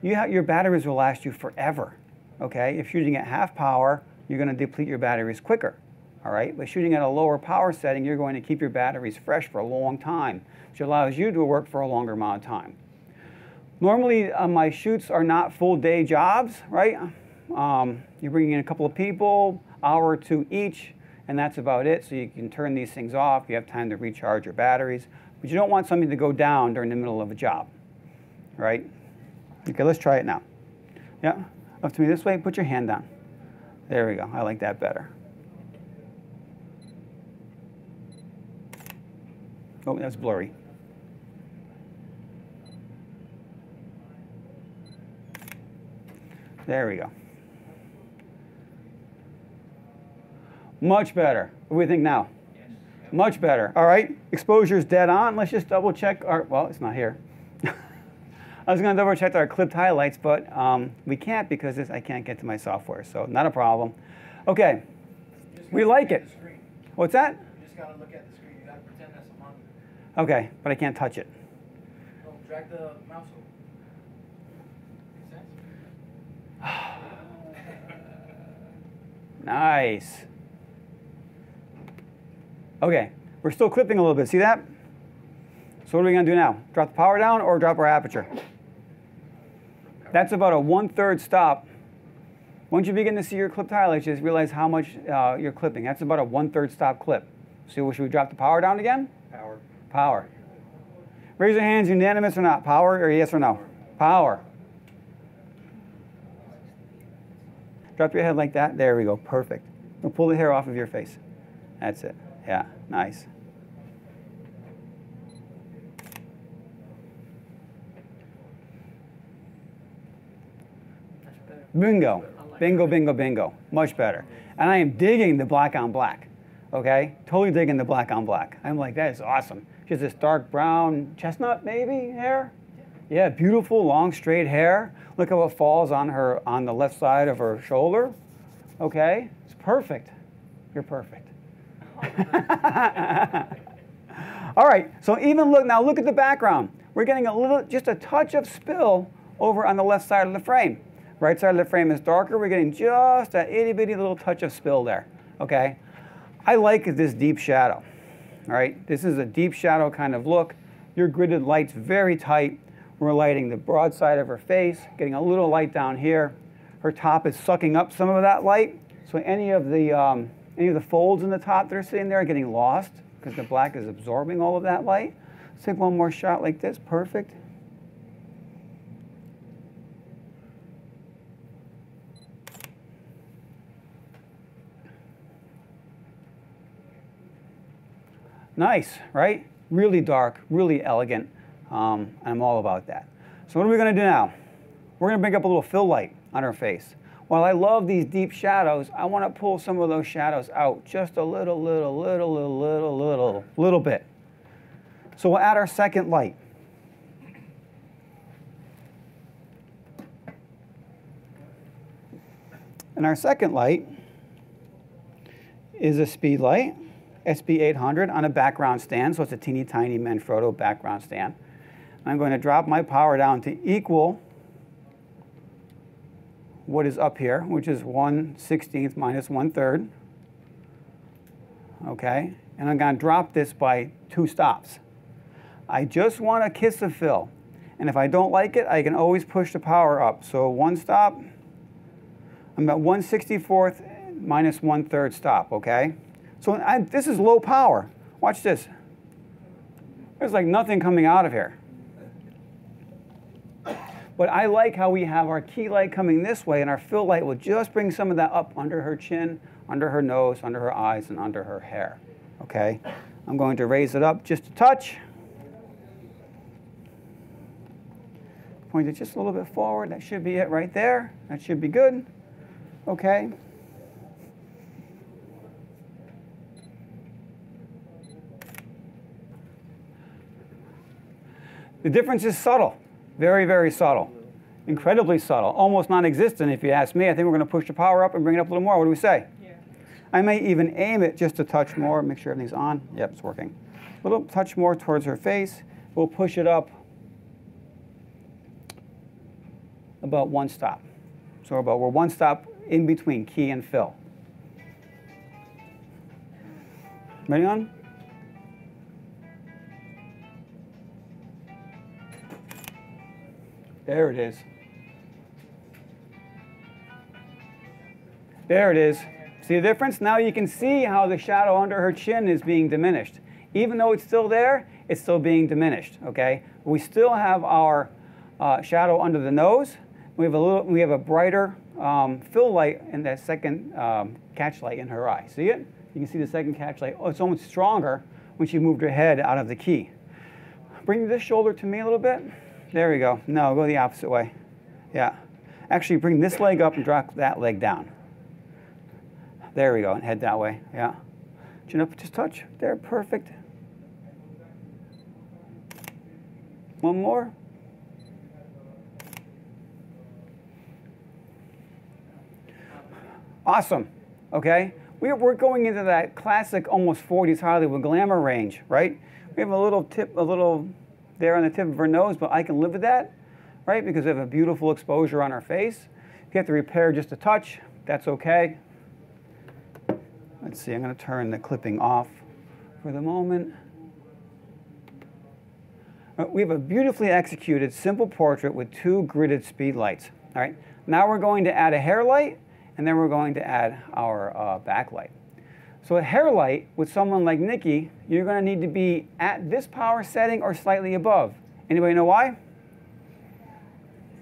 you have, your batteries will last you forever, okay? If you're shooting at half power, you're going to deplete your batteries quicker, all right? But shooting at a lower power setting, you're going to keep your batteries fresh for a long time, which allows you to work for a longer amount of time. Normally, uh, my shoots are not full-day jobs, right? Um, you're bringing in a couple of people, hour or two each. and that's about it. So you can turn these things off. You have time to recharge your batteries. But you don't want something to go down during the middle of a job, right? Okay, let's try it now. Yeah, up to me this way. Put your hand down. There we go. I like that better. Oh, that's blurry. There we go. Much better. What do we think now? Yes. Much better. All right. Exposure's dead on. Let's just double check our, well, it's not here. I was going to double check our clipped highlights, but um, we can't because this, I can't get to my software, so not a problem. Okay. We like it. What's that? You just got to look at the screen. You got to pretend that's a monitor. Okay, but I can't touch it. Well, drag the mouse over. Nice. Okay, we're still clipping a little bit. See that? So what are we going to do now? Drop the power down or drop our aperture? That's about a one-third stop. Once you begin to see your clipped highlights, just realize how much uh, you're clipping. That's about a one-third stop clip. So should we drop the power down again? Power. Power. Raise your hands, unanimous or not. Power or yes or no? Power. Drop your head like that. There we go. Perfect. We'll pull the hair off of your face. That's it. Yeah, nice. Bingo. Bingo, bingo, bingo. Much better. And I am digging the black on black. Okay? Totally digging the black on black. I'm like, that is awesome. Just this dark brown chestnut, maybe, hair? Yeah, beautiful, long, straight hair. Look how it falls on her, on the left side of her shoulder. Okay, it's perfect. You're perfect. All right, so even look, now look at the background. We're getting a little, just a touch of spill over on the left side of the frame. Right side of the frame is darker. We're getting just that itty bitty little touch of spill there, okay? I like this deep shadow, all right? This is a deep shadow kind of look. Your gridded light's very tight. We're lighting the broad side of her face, getting a little light down here. Her top is sucking up some of that light, so any of the um, any of the folds in the top that are sitting there are getting lost because the black is absorbing all of that light. Let's take one more shot like this. Perfect. Nice, right? Really dark, really elegant. Um, I'm all about that. So what are we going to do now? We're going to bring up a little fill light on her face. While I love these deep shadows, I want to pull some of those shadows out just a little, little, little, little, little, little, little bit. So we'll add our second light. And our second light is a speed light, S B eight hundred on a background stand, so it's a teeny tiny Manfrotto background stand. I'm going to drop my power down to equal what is up here, which is one sixteenth minus one third. Okay, and I'm going to drop this by two stops. I just want a kiss of fill, and if I don't like it, I can always push the power up. So one stop, I'm at one sixty-fourth minus one third stop, okay? So I, this is low power. Watch this. There's like nothing coming out of here. But I like how we have our key light coming this way, and our fill light will just bring some of that up under her chin, under her nose, under her eyes, and under her hair. Okay? I'm going to raise it up just a touch. Point it just a little bit forward. That should be it right there. That should be good. Okay. The difference is subtle, very, very subtle, incredibly subtle, almost non-existent if you ask me. I think we're going to push the power up and bring it up a little more. What do we say? Yeah. I may even aim it just a touch more, make sure everything's on. Yep, it's working. A little touch more towards her face. We'll push it up about one stop. So about we're one stop in between key and fill. Ready on? There it is. There it is. See the difference? Now you can see how the shadow under her chin is being diminished. Even though it's still there, it's still being diminished, okay? We still have our uh, shadow under the nose. We have a, little, we have a brighter um, fill light and that second um, catch light in her eye. See it? You can see the second catch light. Oh, it's almost stronger when she moved her head out of the key. Bring this shoulder to me a little bit. There we go. No, go the opposite way. Yeah. Actually, bring this leg up and drop that leg down. There we go, and head that way, yeah. Chin up, just touch. There, perfect. One more. Awesome, okay? We're, we're going into that classic almost forties Hollywood glamour range, right? We have a little tip, a little there on the tip of her nose, but I can live with that, right? Because we have a beautiful exposure on our face. If you have to repair just a touch, that's okay. Let's see, I'm going to turn the clipping off for the moment. We have a beautifully executed simple portrait with two gridded speed lights. All right, now we're going to add a hair light, and then we're going to add our uh, backlight. So a hair light with someone like Nikki, you're going to need to be at this power setting or slightly above. Anybody know why?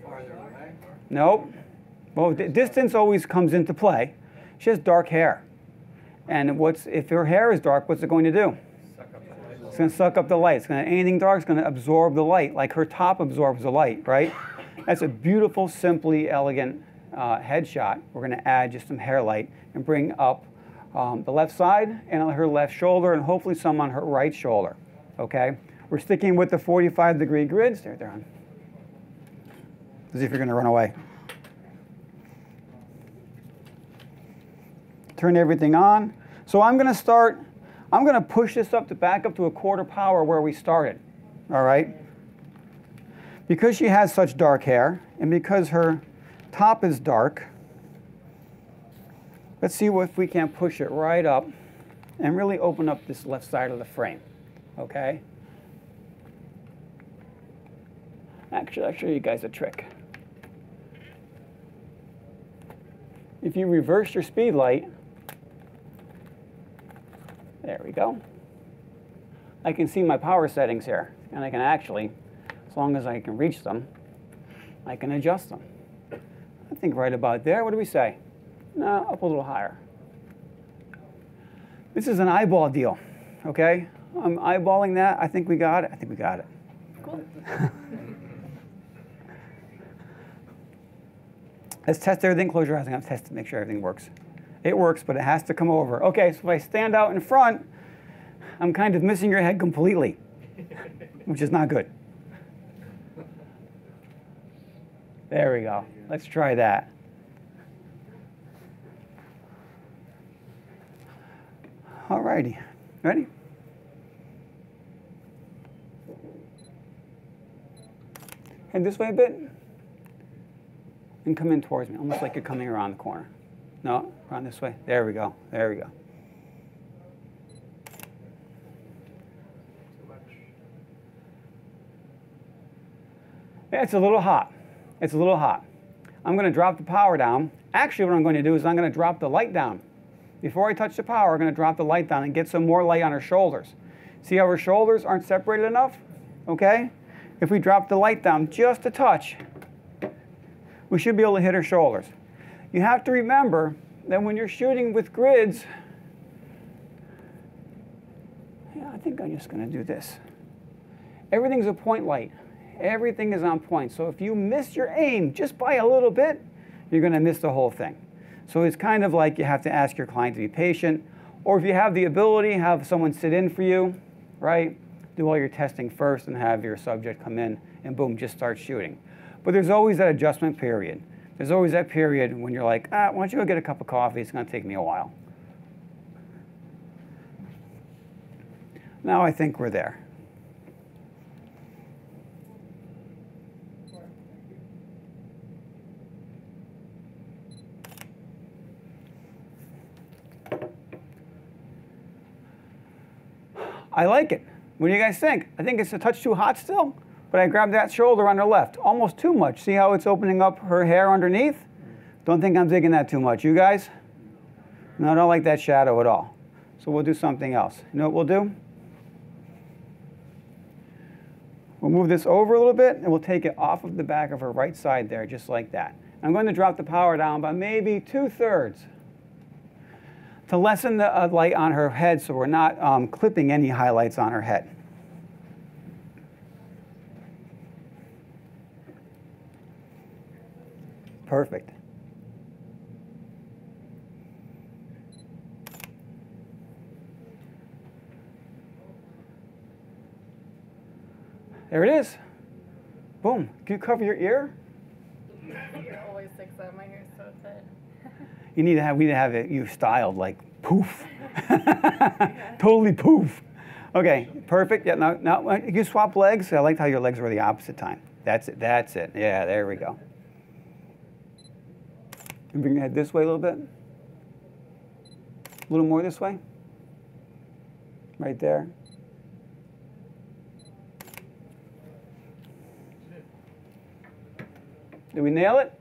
Farther away. Nope. Well, the distance always comes into play. She has dark hair. And what's, if your hair is dark, what's it going to do? Suck up the light. It's going to suck up the light. It's going to, anything dark is going to absorb the light, like her top absorbs the light, right? That's a beautiful, simply elegant uh, headshot. We're going to add just some hair light and bring up um, the left side and on her left shoulder and hopefully some on her right shoulder, okay? We're sticking with the forty-five degree grids. There, they're on. As if you're going to run away. Turn everything on. So I'm going to start, I'm going to push this up to back up to a quarter power where we started, all right? Because she has such dark hair and because her top is dark, let's see if we can push it right up and really open up this left side of the frame, okay? Actually, I'll show you guys a trick. If you reverse your speed light, there we go. I can see my power settings here, and I can actually, as long as I can reach them, I can adjust them. I think right about there, what do we say? No, up a little higher. This is an eyeball deal, okay? I'm eyeballing that. I think we got it. I think we got it. Cool. Let's test everything. Close your eyes. I'm going to test to make sure everything works. It works, but it has to come over. Okay, so if I stand out in front, I'm kind of missing your head completely, which is not good. There we go. Let's try that. All righty. Ready? Head this way a bit. And come in towards me, almost like you're coming around the corner. No, around this way. There we go. There we go. Yeah, it's a little hot. It's a little hot. I'm going to drop the power down. Actually, what I'm going to do is I'm going to drop the light down. Before I touch the power, I'm going to drop the light down and get some more light on her shoulders. See how her shoulders aren't separated enough? Okay? If we drop the light down just a touch, we should be able to hit her shoulders. You have to remember that when you're shooting with grids, yeah, I think I'm just going to do this. Everything's a point light. Everything is on point. So if you miss your aim just by a little bit, you're going to miss the whole thing. So it's kind of like you have to ask your client to be patient, or if you have the ability, have someone sit in for you, right? Do all your testing first and have your subject come in and boom, just start shooting. But there's always that adjustment period. There's always that period when you're like, ah, why don't you go get a cup of coffee? It's going to take me a while. Now I think we're there. I like it. What do you guys think? I think it's a touch too hot still. But I grabbed that shoulder on her left, almost too much. See how it's opening up her hair underneath? Don't think I'm digging that too much. You guys? No, I don't like that shadow at all. So we'll do something else. You know what we'll do? We'll move this over a little bit, and we'll take it off of the back of her right side there, just like that. I'm going to drop the power down by maybe two-thirds to lessen the uh, light on her head so we're not um, clipping any highlights on her head. Perfect. There it is. Boom. Can you cover your ear? You're always sick, so my hair's so thin. You need to have, we need to have it, you styled like poof. Totally poof. Okay, perfect. Yeah, now, now, you swap legs. I liked how your legs were the opposite time. That's it, that's it. Yeah, there we go. And bring your head this way a little bit. A little more this way. Right there. Did we nail it?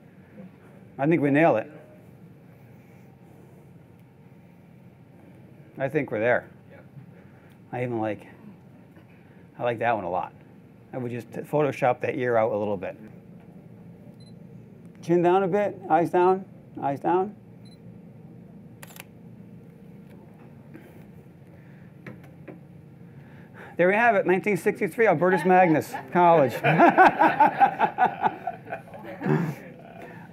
I think we nail it. I think we're there. I even like, I like that one a lot. I would just Photoshop that ear out a little bit. Chin down a bit, eyes down, eyes down. There we have it, nineteen sixty-three, Albertus Magnus College.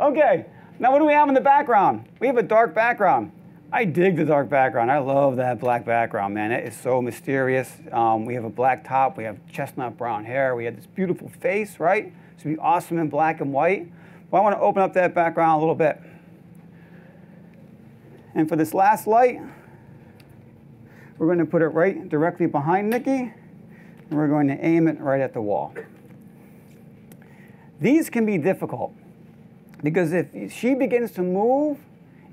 Okay, now what do we have in the background? We have a dark background. I dig the dark background. I love that black background, man. It is so mysterious. Um, we have a black top. We have chestnut brown hair. We have this beautiful face, right? It's going to be awesome in black and white. But I want to open up that background a little bit. And for this last light, we're going to put it right directly behind Nikki, and we're going to aim it right at the wall. These can be difficult. Because if she begins to move,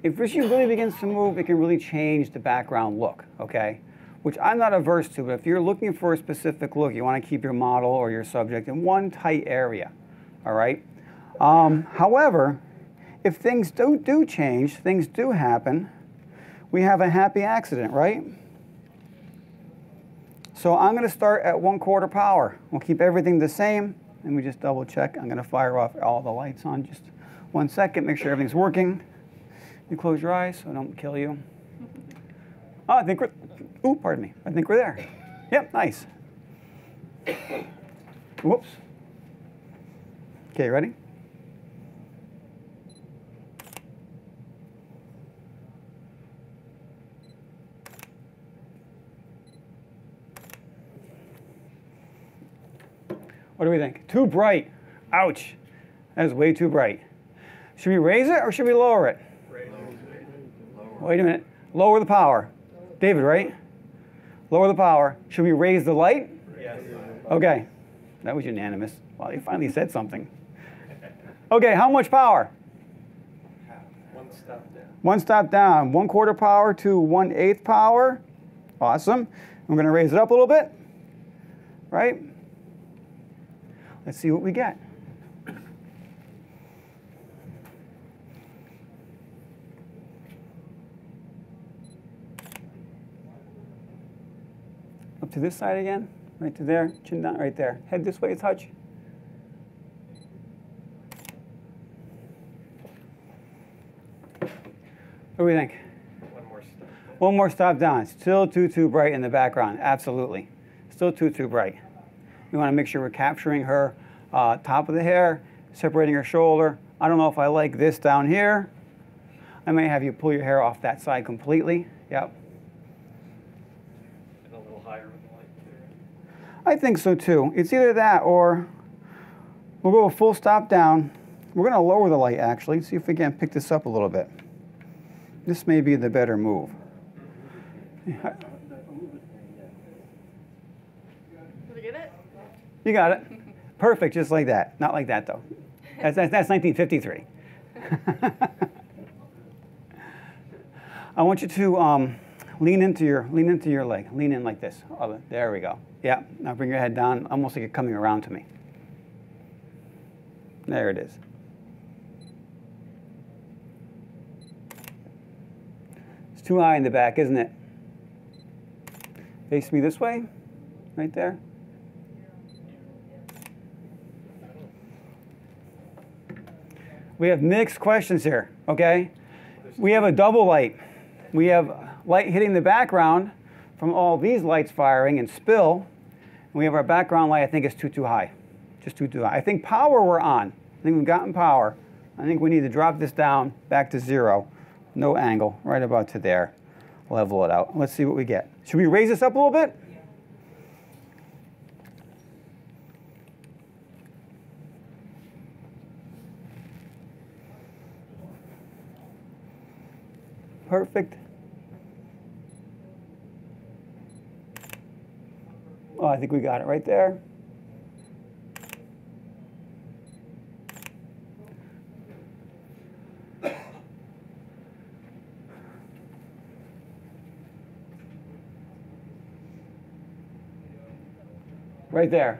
if she really begins to move, it can really change the background look, okay? Which I'm not averse to, but if you're looking for a specific look, you want to keep your model or your subject in one tight area, all right? Um, however, if things do, do change, things do happen, we have a happy accident, right? So I'm going to start at one quarter power. We'll keep everything the same. Let me just double check. I'm going to fire off all the lights on just one second, make sure everything's working. You close your eyes so I don't kill you. Oh, I think we're, ooh, pardon me. I think we're there. Yep, nice. Whoops. Okay, ready? What do we think? Too bright. Ouch. That is way too bright. Should we raise it or should we lower it? Raise it. Lower. Wait a minute. Lower the power. David, right? Lower the power. Should we raise the light? Yes. Okay. That was unanimous. Well, you finally said something. Okay, how much power? One stop down. One stop down. One quarter power to one eighth power. Awesome. I'm going to raise it up a little bit. Right? Let's see what we get. Up to this side again, right to there, chin down, right there. Head this way a touch. What do we think? One more stop. One more stop down. Still too, too bright in the background, absolutely. Still too, too bright. We want to make sure we're capturing her uh, top of the hair, separating her shoulder. I don't know if I like this down here. I may have you pull your hair off that side completely. Yep. And a little higher in the light there. I think so too. It's either that or we'll go a full stop down. We're going to lower the light actually, see if we can pick this up a little bit. This may be the better move. Yeah. You got it. Perfect, just like that. Not like that, though. That's, that's, that's nineteen fifty-three. I want you to um, lean into your lean into your leg. Lean in like this. Oh, there we go. Yeah, now bring your head down, almost like you're coming around to me. There it is. It's too high in the back, isn't it? Face me this way, right there. We have mixed questions here, okay? We have a double light. We have light hitting the background from all these lights firing and spill. And we have our background light, I think, is too, too high. Just too, too high. I think power we're on. I think we've gotten power. I think we need to drop this down back to zero. No angle, right about to there. Level it out. Let's see what we get. Should we raise this up a little bit? Yeah. Perfect. Oh, I think we got it right there. Right there.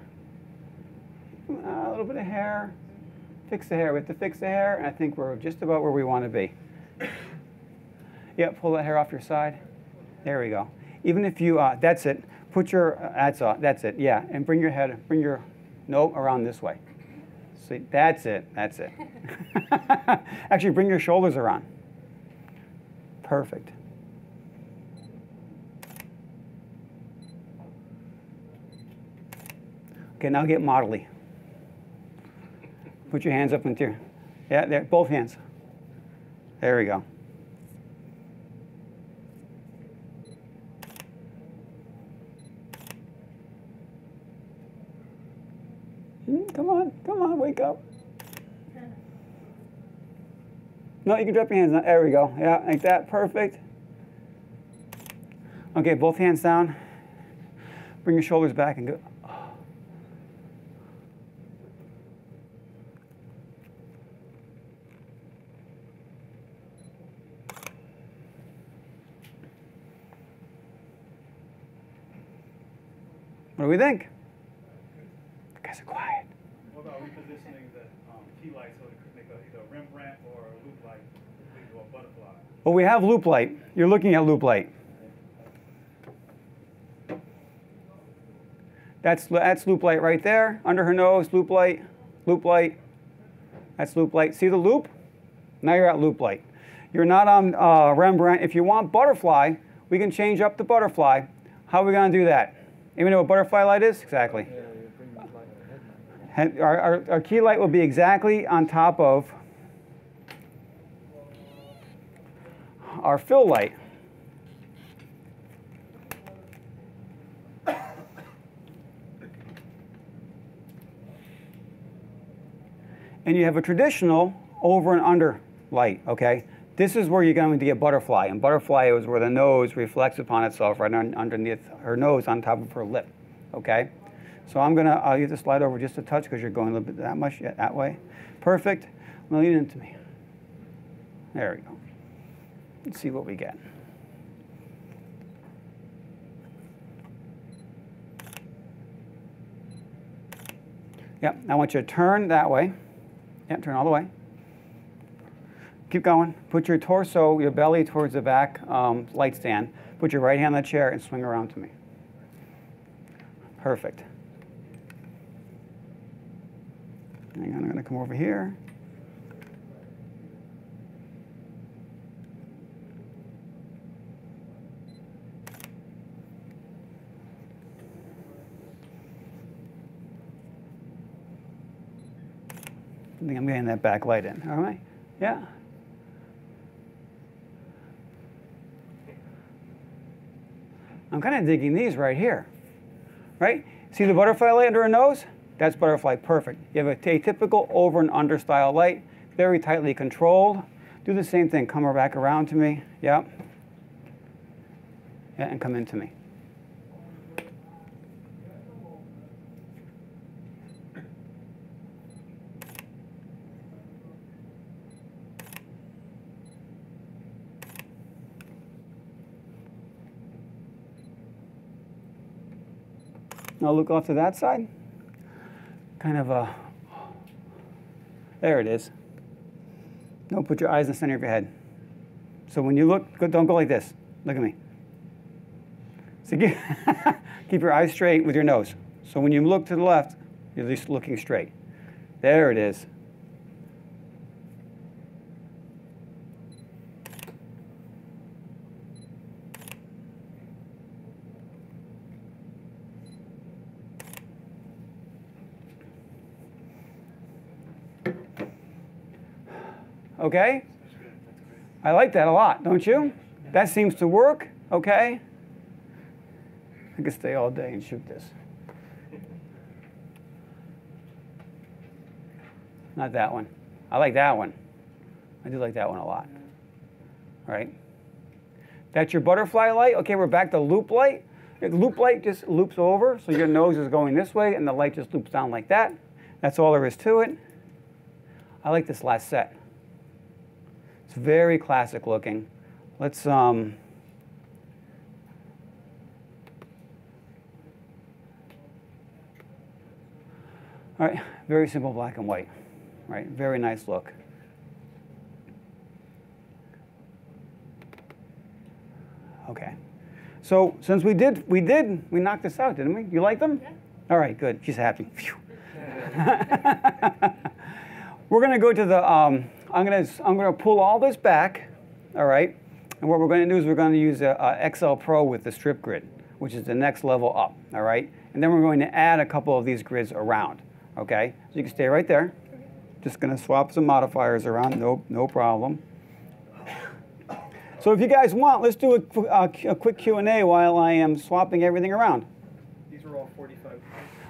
A little bit of hair. Fix the hair. We have to fix the hair, and I think we're just about where we want to be. Yeah, pull that hair off your side. There we go. Even if you, uh, that's it. Put your, uh, that's uh, that's it. Yeah, and bring your head, bring your nope around this way. See, that's it. That's it. Actually, bring your shoulders around. Perfect. Okay, now get modelly. Put your hands up into your, yeah, there, both hands. There we go. Mm, come on, come on, wake up. No, you can drop your hands down. There we go. Yeah, like that, perfect. Okay, both hands down. Bring your shoulders back and go. What do we think? You guys are quiet. What about repositioning the um, key light so it could make a, either a Rembrandt or a loop light or a butterfly? Well, we have loop light. You're looking at loop light. That's, that's loop light right there. Under her nose, loop light, loop light. That's loop light. See the loop? Now you're at loop light. You're not on uh, Rembrandt. If you want butterfly, we can change up the butterfly. How are we going to do that? Even know what butterfly light is? Exactly. Our, our, our key light will be exactly on top of our fill light. And you have a traditional over and under light, okay? This is where you're going to get butterfly, and butterfly is where the nose reflects upon itself right on, underneath her nose on top of her lip, okay? So I'm going to, I'll use the slide over just a touch because you're going a little bit that much, yeah, that way. Perfect. I'm going to lean into me. There we go. Let's see what we get. Yep, I want you to turn that way. Yep, turn all the way. Keep going. Put your torso, your belly towards the back um, light stand. Put your right hand on the chair and swing around to me. Perfect. Hang on, I'm going to come over here. I think I'm getting that back light in. All right? Yeah. I'm kind of digging these right here, right? See the butterfly light under her nose? That's butterfly, perfect. You have a typical over and under style light, very tightly controlled. Do the same thing, come back around to me, yep. Yeah, and come into me. Now look off to that side. Kind of a, there it is. Now put your eyes in the center of your head. So when you look, don't go like this. Look at me. So keep, keep your eyes straight with your nose. So when you look to the left, you're just looking straight. There it is. Okay? I like that a lot, don't you? That seems to work, okay? I could stay all day and shoot this. Not that one. I like that one. I do like that one a lot. All right? That's your butterfly light. Okay, we're back to loop light. Loop light just loops over, so your nose is going this way, and the light just loops down like that. That's all there is to it. I like this last set. It's very classic looking. Let's, um, all right, very simple black and white, right? Very nice look. Okay, so since we did, we did, we knocked this out, didn't we? You like them? Yeah. All right, good, she's happy. Phew. We're gonna go to the, um, I'm gonna, I'm gonna pull all this back, all right? And what we're gonna do is we're gonna use a, a X L Pro with the strip grid, which is the next level up, all right? And then we're going to add a couple of these grids around, okay? So you can stay right there. Just gonna swap some modifiers around, no, no problem. So if you guys want, let's do a, a, a quick Q and A while I am swapping everything around. These are all forty-five.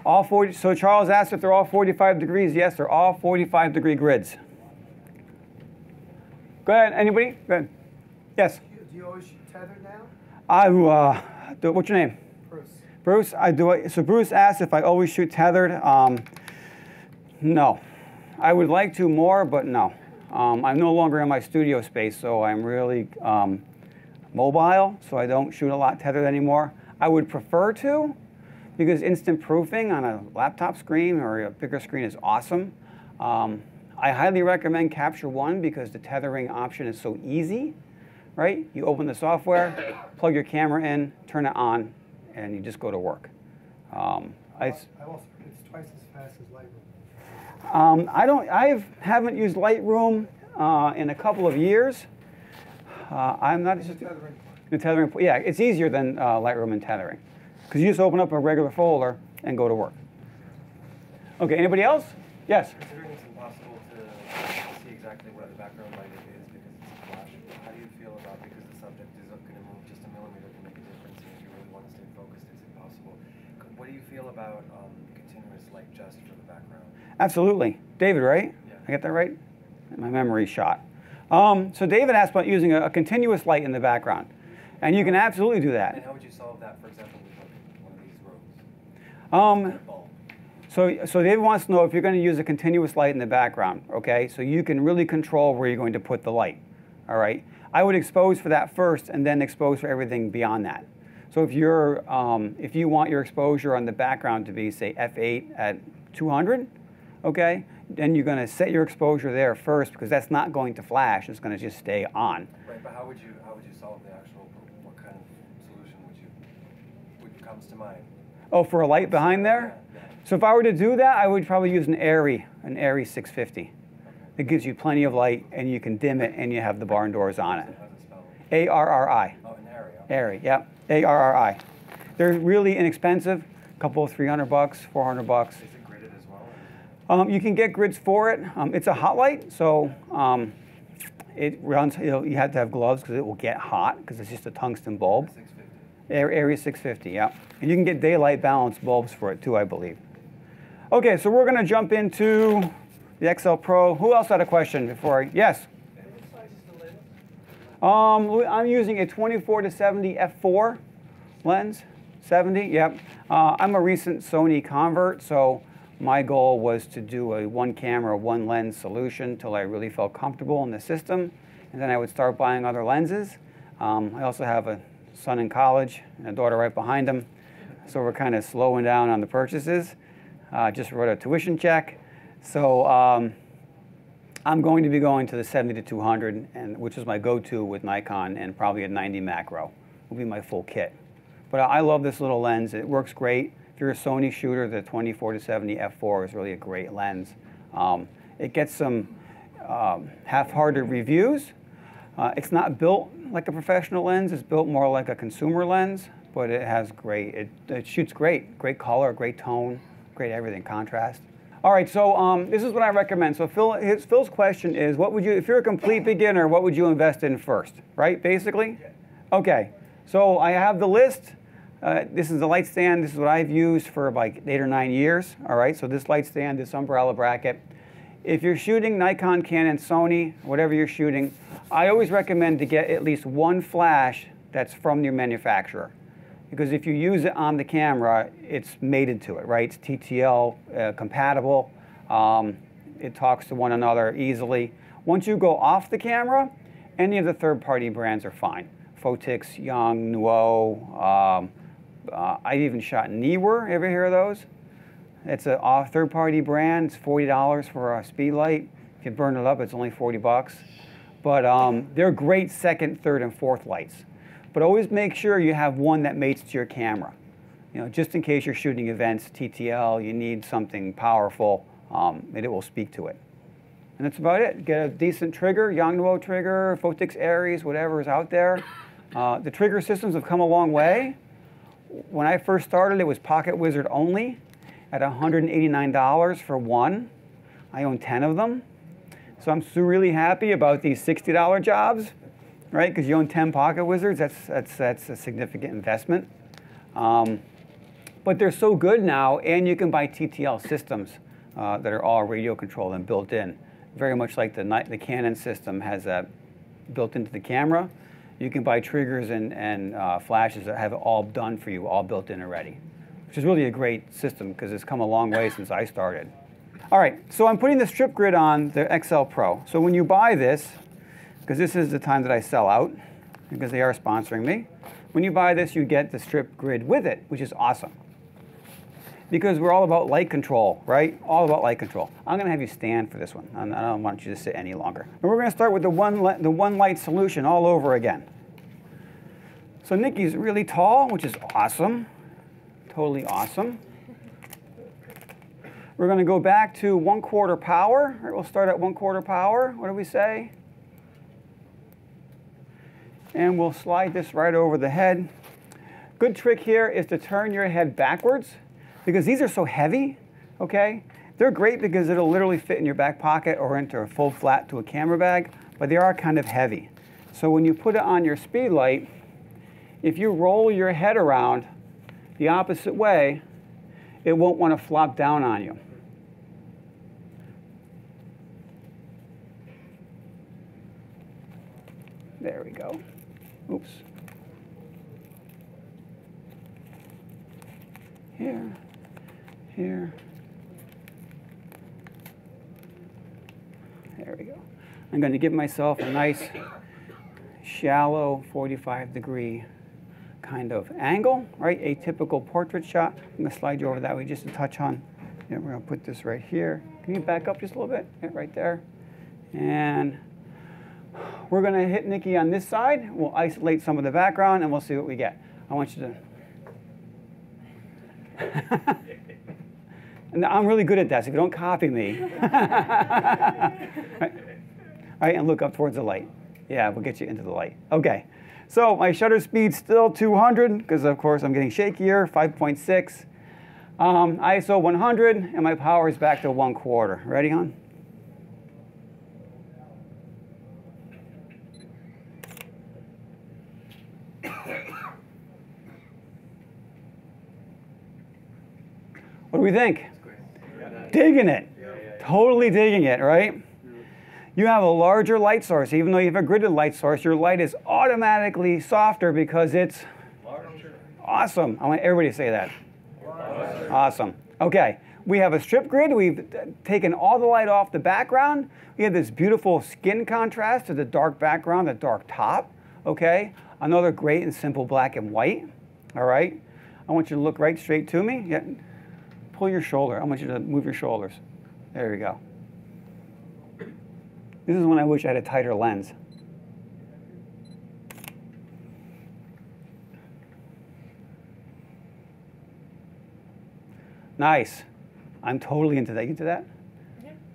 All forty, so Charles asked if they're all forty-five degrees. Yes, they're all forty-five degree grids. Go ahead, anybody? Go ahead. Yes? Do you, do you always tether now? I, uh, do, what's your name? Bruce. Bruce, I do, so Bruce asked if I always shoot tethered. Um, no. I would like to more, but no. Um, I'm no longer in my studio space, so I'm really um, mobile, so I don't shoot a lot tethered anymore. I would prefer to, because instant proofing on a laptop screen or a bigger screen is awesome. Um, I highly recommend Capture One because the tethering option is so easy, right? You open the software, plug your camera in, turn it on, and you just go to work. Um, I, I also, it's twice as fast as Lightroom. Um, I don't, I've haven't used Lightroom uh, in a couple of years. Uh, I'm not. Just, tethering. The tethering. Yeah, it's easier than uh, Lightroom and tethering because you just open up a regular folder and go to work. Okay. Anybody else? Yes. Exactly what the background light is because it's a flash. How do you feel about because the subject is going to move just a millimeter to make a difference? If you really want to stay focused, it's impossible. What do you feel about um, continuous light just for the background? Absolutely, David. Right? Yeah. I got that right. My memory shot. Um, so David asked about using a, a continuous light in the background, and you can absolutely do that. And how would you solve that? For example, with like one of these robes. Um. So, so David wants to know if you're going to use a continuous light in the background, okay? So you can really control where you're going to put the light, all right? I would expose for that first and then expose for everything beyond that. So if, you're, um, if you want your exposure on the background to be, say, F eight at two hundred, okay? Then you're going to set your exposure there first because that's not going to flash. It's going to just stay on. Right, but how would you, how would you solve the actual, what kind of solution would you, would comes to mind? Oh, for a light behind there? So if I were to do that, I would probably use an ARRI, an ARRI six fifty. It gives you plenty of light, and you can dim it, and you have the barn doors on it. A R R I. Oh, an ARRI. ARRI, yep. A R R I. They're really inexpensive. A couple of three hundred bucks, four hundred bucks. Is it gridded as well? Um, you can get grids for it. Um, it's a hot light, so um, it runs. You know, you have to have gloves because it will get hot because it's just a tungsten bulb. ARRI six fifty, yep. And you can get daylight balance bulbs for it too, I believe. Okay, so we're gonna jump into the X L Pro. Who else had a question before I, yes? What size is the lens? Um, I'm using a twenty-four to seventy f four lens, seventy, yep. Uh, I'm a recent Sony convert, so my goal was to do a one camera, one lens solution till I really felt comfortable in the system, and then I would start buying other lenses. Um, I also have a son in college and a daughter right behind him, so we're kind of slowing down on the purchases. I uh, just wrote a tuition check. So um, I'm going to be going to the seventy to two hundred, and, which is my go-to with Nikon, and probably a ninety macro will be my full kit. But I love this little lens. It works great. If you're a Sony shooter, the twenty-four to seventy f four is really a great lens. Um, it gets some um, half-hearted reviews. Uh, it's not built like a professional lens. It's built more like a consumer lens, but it has great, it, it shoots great. Great color, great tone, great everything, contrast. All right, so um, this is what I recommend. So Phil, his, Phil's question is, what would you, if you're a complete beginner, what would you invest in first, right, basically? Okay, so I have the list. Uh, this is the light stand. This is what I've used for like eight or nine years, all right? So this light stand, this umbrella bracket. If you're shooting Nikon, Canon, Sony, whatever you're shooting, I always recommend to get at least one flash that's from your manufacturer. Because if you use it on the camera, it's mated to it, right? It's T T L uh, compatible. Um, it talks to one another easily. Once you go off the camera, any of the third-party brands are fine. Photix, Yongnuo. Um, uh, I even shot Niwer. Ever hear of those? It's a uh, third-party brand. It's forty dollars for a speed light. If you burn it up, it's only forty bucks. But um, they're great second, third, and fourth lights. But always make sure you have one that mates to your camera. You know, just in case you're shooting events, T T L, you need something powerful, um, and it will speak to it. And that's about it. Get a decent trigger, Yongnuo trigger, Phottix Ares, whatever is out there. Uh, the trigger systems have come a long way. When I first started, it was Pocket Wizard only at one hundred eighty-nine dollars for one. I own ten of them. So I'm so really happy about these sixty dollar jobs. Right, because you own ten Pocket Wizards, that's, that's, that's a significant investment. Um, but they're so good now, and you can buy T T L systems uh, that are all radio controlled and built in. Very much like the, the Canon system has that built into the camera. You can buy triggers and, and uh, flashes that have it all done for you, all built in already. Which is really a great system, because it's come a long way since I started. All right, so I'm putting the strip grid on the X L Pro. So when you buy this, because this is the time that I sell out, because they are sponsoring me. When you buy this, you get the strip grid with it, which is awesome. Because we're all about light control, right? All about light control. I'm going to have you stand for this one. I don't want you to sit any longer. And we're going to start with the one, the one light solution all over again. So Nikki's really tall, which is awesome. Totally awesome. We're going to go back to one quarter power. All right, we'll start at one quarter power. What do we say? And we'll slide this right over the head. Good trick here is to turn your head backwards, because these are so heavy, okay? They're great because it'll literally fit in your back pocket or into a full flat to a camera bag, but they are kind of heavy. So when you put it on your speed light, if you roll your head around the opposite way, it won't want to flop down on you. There we go. Oops. Here, here. There we go. I'm going to give myself a nice shallow forty-five degree kind of angle, right? A typical portrait shot. I'm going to slide you over that way just to touch on. And we're going to put this right here. Can you back up just a little bit? Yeah, right there. And we're going to hit Nikki on this side. We'll isolate some of the background, and we'll see what we get. I want you to. And I'm really good at that, so if you don't copy me. All right. All right, and look up towards the light. Yeah, we'll get you into the light. OK, so my shutter speed's still two hundred, because, of course, I'm getting shakier, five point six. Um, I S O one hundred, and my power is back to one quarter. Ready, hon? What do we think? Digging it. Yeah, yeah, yeah. Totally digging it, right? Yeah. You have a larger light source. Even though you have a gridded light source, your light is automatically softer because it's larger. Awesome. I want everybody to say that. Larger. Awesome. OK. We have a strip grid. We've taken all the light off the background. We have this beautiful skin contrast to the dark background, the dark top. OK. Another great and simple black and white. All right. I want you to look right straight to me. Yeah. Pull your shoulder. I want you to move your shoulders. There we go. This is when I wish I had a tighter lens. Nice. I'm totally into that. You into that?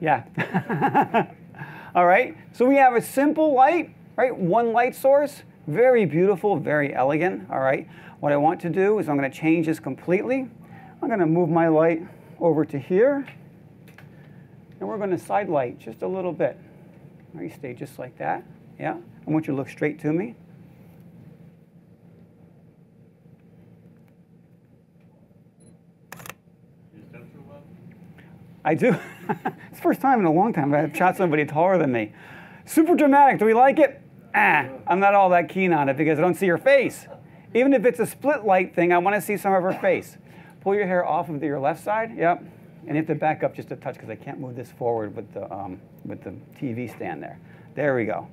Yeah. Yeah. All right. So we have a simple light, right? One light source. Very beautiful, very elegant. All right. What I want to do is I'm going to change this completely. I'm going to move my light over to here. And we're going to side light just a little bit. All right. Stay just like that. Yeah. I want you to look straight to me. I do. It's the first time in a long time I've shot somebody taller than me. Super dramatic. Do we like it? Ah, I'm not all that keen on it because I don't see your face. Even if it's a split light thing, I want to see some of her face. Pull your hair off of your left side. Yep. And you have to back up just a touch because I can't move this forward with the, um, with the T V stand there. There we go.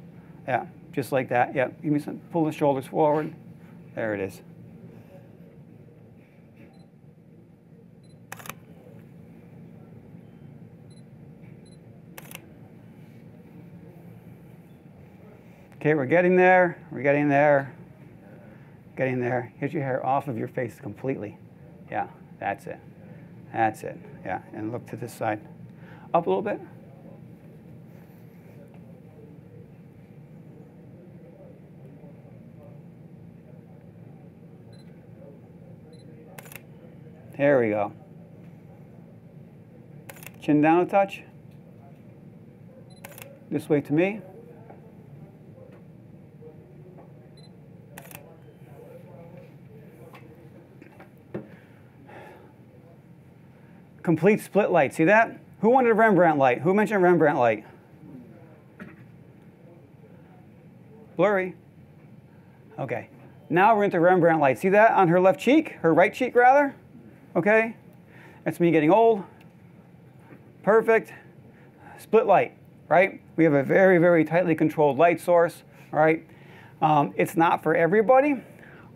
Yeah, just like that. Yep. Give me some. Pull the shoulders forward. There it is. Okay, we're getting there, we're getting there, getting there. Get your hair off of your face completely. Yeah, that's it. That's it. Yeah, and look to this side. Up a little bit. There we go. Chin down a touch. This way to me. Complete split light. See that? Who wanted a Rembrandt light? Who mentioned Rembrandt light? Blurry. Okay. Now we're into Rembrandt light. See that on her left cheek? Her right cheek, rather? Okay. That's me getting old. Perfect. Split light, right? We have a very, very tightly controlled light source, right? Um, it's not for everybody.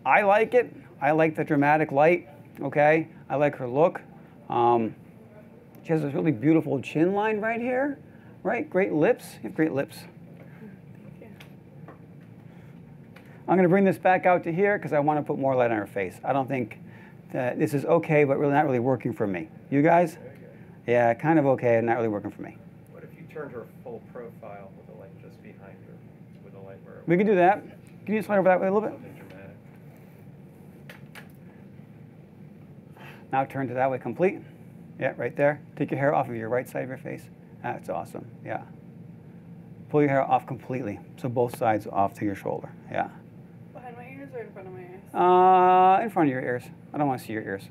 I like it. I like the dramatic light, okay? I like her look. Um, she has this really beautiful chin line right here, right? Great lips. You have great lips. Yeah. I'm going to bring this back out to here because I want to put more light on her face. I don't think that this is okay, but really not really working for me. You guys? You yeah, kind of okay, and not really working for me. What if you turned her full profile with a light just behind her, with a light where it we could do that. Can you slide over that way a little bit? Now turn to that way complete. Yeah, right there. Take your hair off of your right side of your face. That's awesome. Yeah. Pull your hair off completely. So both sides off to your shoulder. Yeah. Behind my ears or in front of my ears? Uh, in front of your ears. I don't want to see your ears.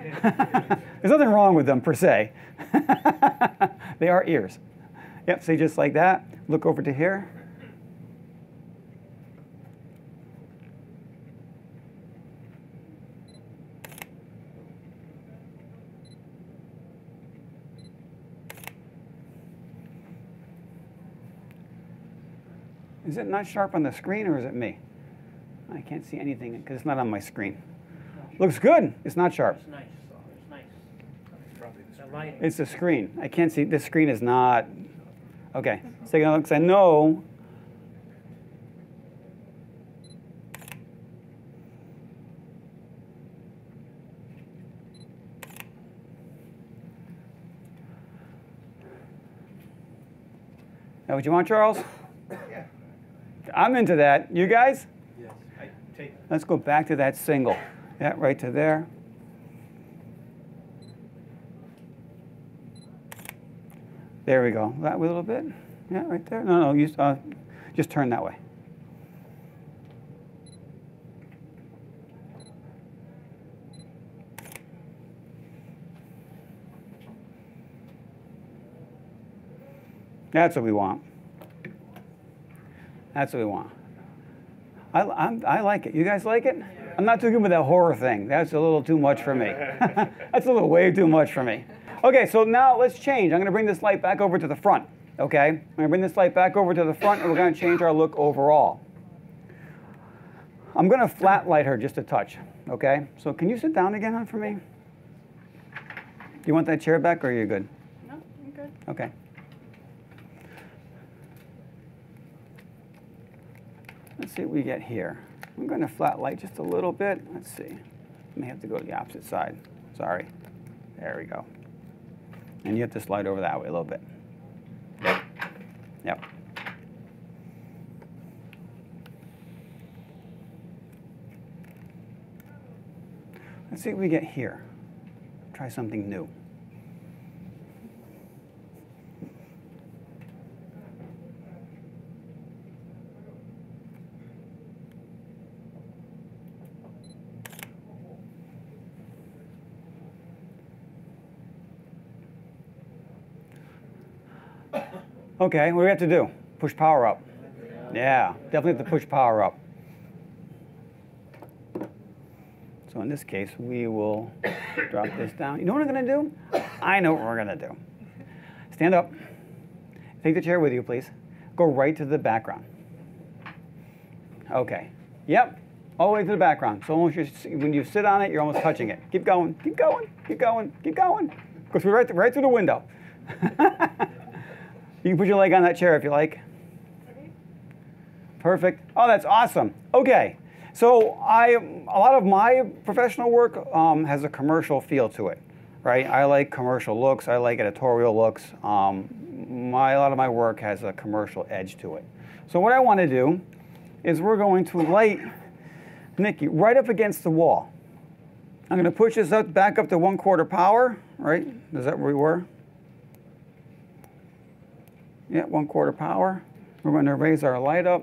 There's nothing wrong with them per se. They are ears. Yep, so just like that. Look over to here. Is it not sharp on the screen, or is it me? I can't see anything because it's not on my screen. Looks good. It's not sharp. It's nice. It's nice. It's probably the screen. It's the screen. I can't see. This screen is not. Okay. Let's take a look. Because I know. Now, what you want, Charles? Yeah. I'm into that. You guys? Yes. I take Let's go back to that single. Yeah, right to there. There we go. That way a little bit. Yeah, right there. No, no, you, uh, just turn that way. That's what we want. That's what we want. I, I'm, I like it. You guys like it? I'm not too good with that horror thing. That's a little too much for me. That's a little way too much for me. Okay, so now let's change. I'm going to bring this light back over to the front. Okay? I'm going to bring this light back over to the front, and we're going to change our look overall. I'm going to flat light her just a touch. Okay? So can you sit down again on for me? Do you want that chair back, or are you good? No, I'm good. Okay. Let's see what we get here. I'm going to flat light just a little bit. Let's see. I may have to go to the opposite side. Sorry. There we go. And you have to slide over that way a little bit. Yep. Let's see what we get here. Try something new. Okay, what do we have to do? Push power up. Yeah, definitely have to push power up. So in this case, we will drop this down. You know what I'm going to do? I know what we're going to do. Stand up. Take the chair with you, please. Go right to the background. Okay. Yep, all the way to the background. So almost you're, when you sit on it, you're almost touching it. Keep going, keep going, keep going, keep going. Goes right, th right through the window. You can put your leg on that chair if you like. Perfect. Oh, that's awesome. Okay. So I, a lot of my professional work um, has a commercial feel to it, right? I like commercial looks. I like editorial looks. Um, my, a lot of my work has a commercial edge to it. So what I want to do is we're going to light Nikki right up against the wall. I'm going to push this up, back up to one quarter power, right? Is that where we were? Yeah, one quarter power. We're going to raise our light up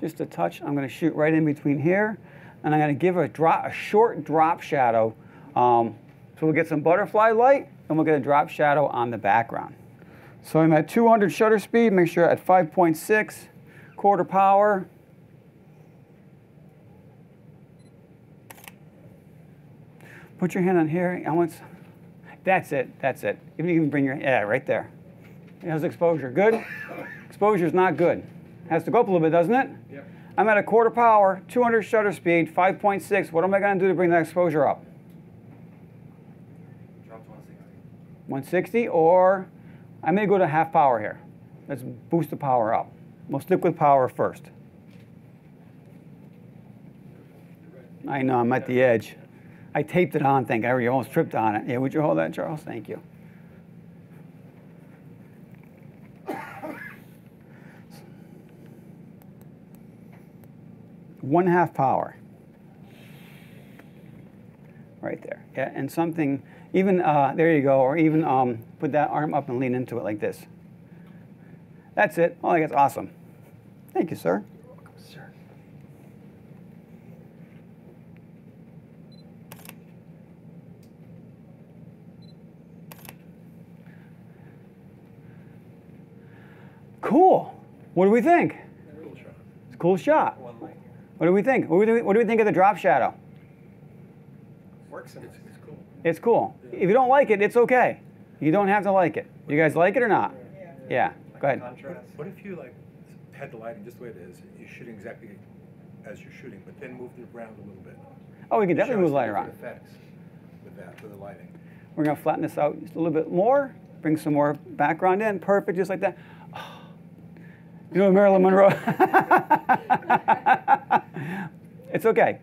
just a touch. I'm going to shoot right in between here, and I'm going to give a drop, a short drop shadow. Um, so we'll get some butterfly light, and we'll get a drop shadow on the background. So I'm at two hundred shutter speed. Make sure at five point six, quarter power. Put your hand on here. I want. That's it, that's it. If you can bring your, yeah, right there. How's exposure, good? Exposure's not good. Has to go up a little bit, doesn't it? Yep. I'm at a quarter power, two hundred shutter speed, five point six. What am I gonna do to bring that exposure up? Drop to one sixty. one sixty, or I may go to half power here. Let's boost the power up. We'll stick with power first. I know, I'm at the edge. I taped it on, thank you. You almost tripped on it. Yeah, would you hold that, Charles? Thank you. One half power. Right there. Yeah, and something, even, uh, there you go, or even um, put that arm up and lean into it like this. That's it. Oh, I think it's awesome. Thank you, sir. You're welcome, sir. Cool. What do we think? Cool shot. It's a cool shot. What do we think? What do we, what do we think of the drop shadow? Works in it. It's cool. It's cool. Yeah. If you don't like it, it's okay. You don't have to like it. You guys like it or not? Yeah. Yeah. Yeah. Go ahead. Contrast. What if you like had the lighting just the way it is? You're shooting exactly as you're shooting, but then move it around a little bit. Oh, we can definitely move the light around. Effects with that for the lighting. We're gonna flatten this out just a little bit more. Bring some more background in. Perfect, just like that. You know, Marilyn Monroe. It's okay.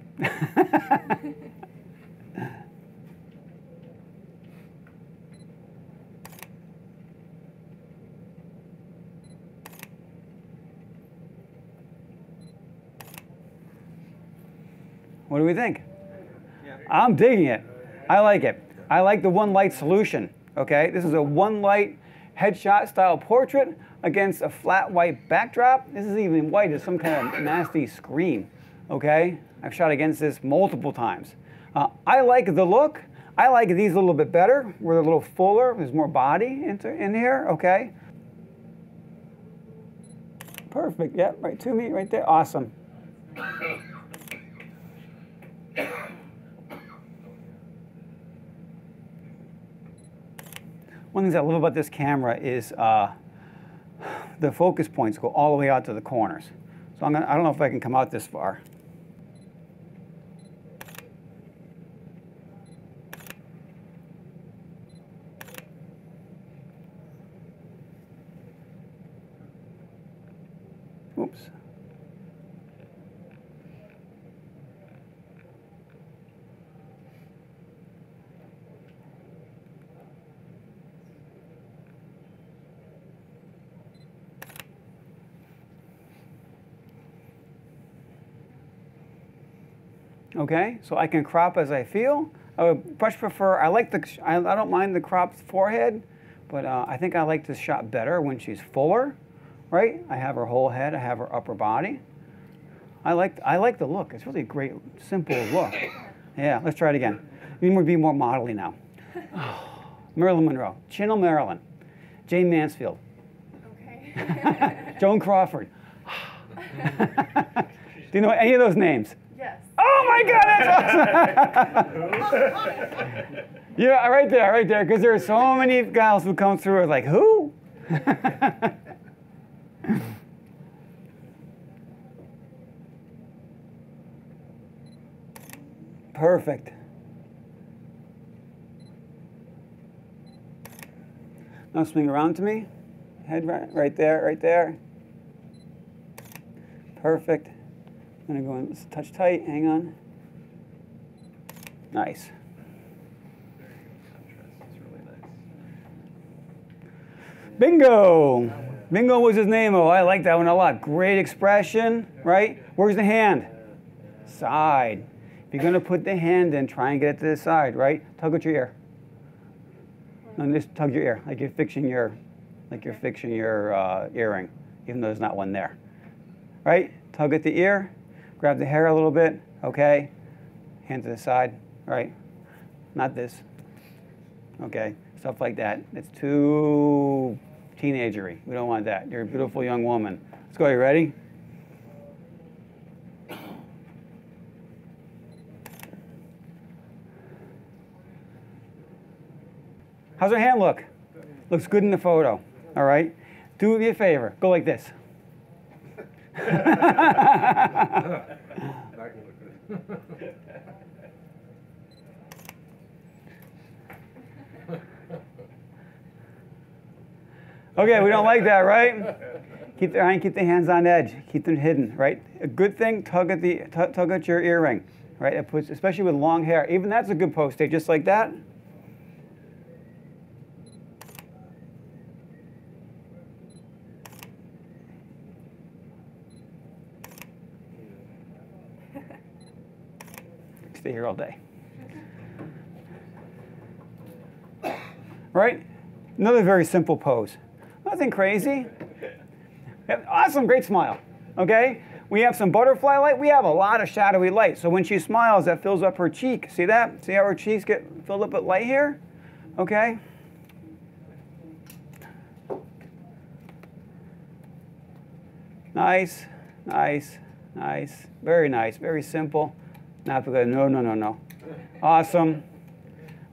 What do we think? Yeah. I'm digging it. I like it. I like the one light solution. Okay, this is a one light headshot style portrait against a flat white backdrop. This isn't even white, it's some kind of nasty screen, okay? I've shot against this multiple times. Uh, I like the look. I like these a little bit better. We're a little fuller, there's more body into, in here, okay? Perfect, yep, right to me, right there, awesome. One thing that I love about this camera is uh, the focus points go all the way out to the corners. So I'm gonna, I don't know if I can come out this far. Oops. Okay, so I can crop as I feel. I would much prefer, I like the, I, I don't mind the cropped forehead, but uh, I think I like this shot better when she's fuller, right? I have her whole head, I have her upper body. I like, I like the look. It's really a great, simple look. Yeah, let's try it again. We need to be more modelly now. Oh, Marilyn Monroe, Channel Marilyn, Jane Mansfield. Okay. Joan Crawford. Do you know any of those names? Yes. Oh my God, that's awesome! Yeah, right there, right there, because there are so many gals who come through and like, who? Perfect. Now swing around to me. Head right, right there, right there. Perfect. I'm gonna go in, let's touch tight, hang on. Nice. Bingo! Bingo was his name, oh, I like that one a lot. Great expression, right? Where's the hand? Side. If you're gonna put the hand in, try and get it to the side, right? Tug at your ear. No, just tug your ear, like you're fixing your, like you're fixing your uh, earring, even though there's not one there, right? Tug at the ear. Grab the hair a little bit, okay. Hand to the side, right? Not this, okay. Stuff like that. It's too teenagery. We don't want that. You're a beautiful young woman. Let's go. Are you ready? How's her hand look? Looks good in the photo. All right. Do me a favor. Go like this. Okay, we don't like that, right? Keep the eye, keep the hands on edge, keep them hidden, right? A good thing, tug at the tug at your earring, right? It puts, especially with long hair. Even that's a good post take, just like that. Stay here all day. Right? Another very simple pose. Nothing crazy. Awesome, great smile. Okay? We have some butterfly light. We have a lot of shadowy light. So when she smiles, that fills up her cheek. See that? See how her cheeks get filled up with light here? Okay? Nice, nice, nice. Very nice, very simple. Not because, no, no, no, no. Awesome,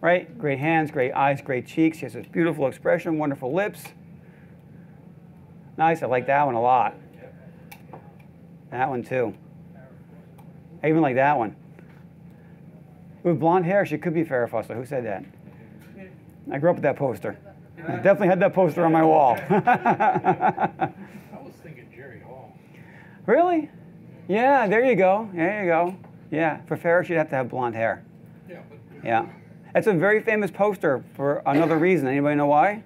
right? Great hands, great eyes, great cheeks. She has this beautiful expression, wonderful lips. Nice, I like that one a lot. That one too. I even like that one. With blonde hair, she could be Farrah Fawcett. Who said that? I grew up with that poster. I definitely had that poster on my wall. I was thinking Jerry Hall. Really? Yeah, there you go, there you go. Yeah, for Farrah, she'd have to have blonde hair. Yeah, but yeah. That's a very famous poster for another reason. Anybody know why?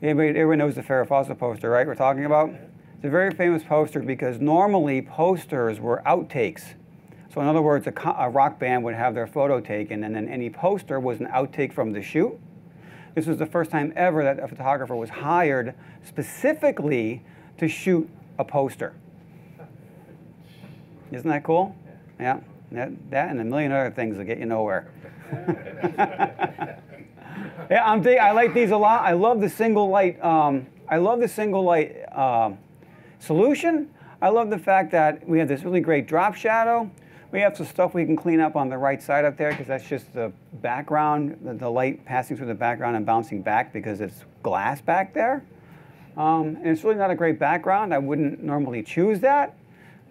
Anybody, everybody knows the Farrah Fawcett poster, right, we're talking about? It's a very famous poster because normally posters were outtakes. So in other words, a, co a rock band would have their photo taken, and then any poster was an outtake from the shoot. This was the first time ever that a photographer was hired specifically to shoot a poster. Isn't that cool? Yeah, that, that and a million other things will get you nowhere. Yeah, I'm thinking, I like these a lot. I love the single light. Um, I love the single light uh, solution. I love the fact that we have this really great drop shadow. We have some stuff we can clean up on the right side up there because that's just the background, the, the light passing through the background and bouncing back because it's glass back there. Um, and it's really not a great background. I wouldn't normally choose that,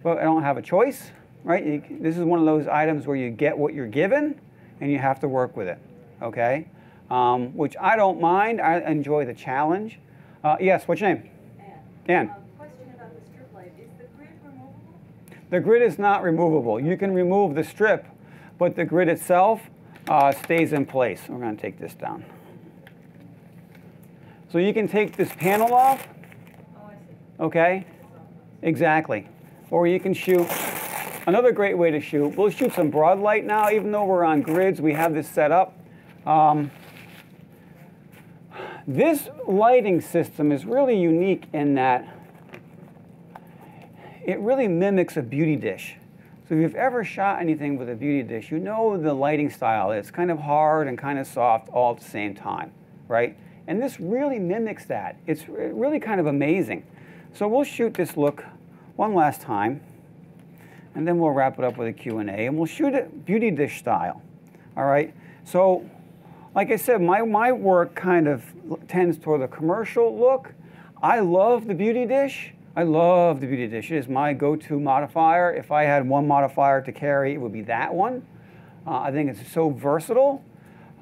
but I don't have a choice. Right? You, this is one of those items where you get what you're given and you have to work with it, okay? Um, which I don't mind. I enjoy the challenge. Uh, yes, what's your name? Ann. Ann. Um, question about the strip lighting. The grid is not removable. You can remove the strip, but the grid itself uh, stays in place. We're going to take this down. So you can take this panel off, okay? Exactly. Or you can shoot. Another great way to shoot, we'll shoot some broad light now. Even though we're on grids, we have this set up. Um, this lighting system is really unique in that it really mimics a beauty dish. So if you've ever shot anything with a beauty dish, you know the lighting style. It's kind of hard and kind of soft all at the same time, right? And this really mimics that. It's really kind of amazing. So we'll shoot this look one last time, and then we'll wrap it up with a Q and A, and we'll shoot it beauty dish style, all right? So like I said, my, my work kind of tends toward the commercial look. I love the beauty dish. I love the beauty dish. It is my go-to modifier. If I had one modifier to carry, it would be that one. Uh, I think it's so versatile.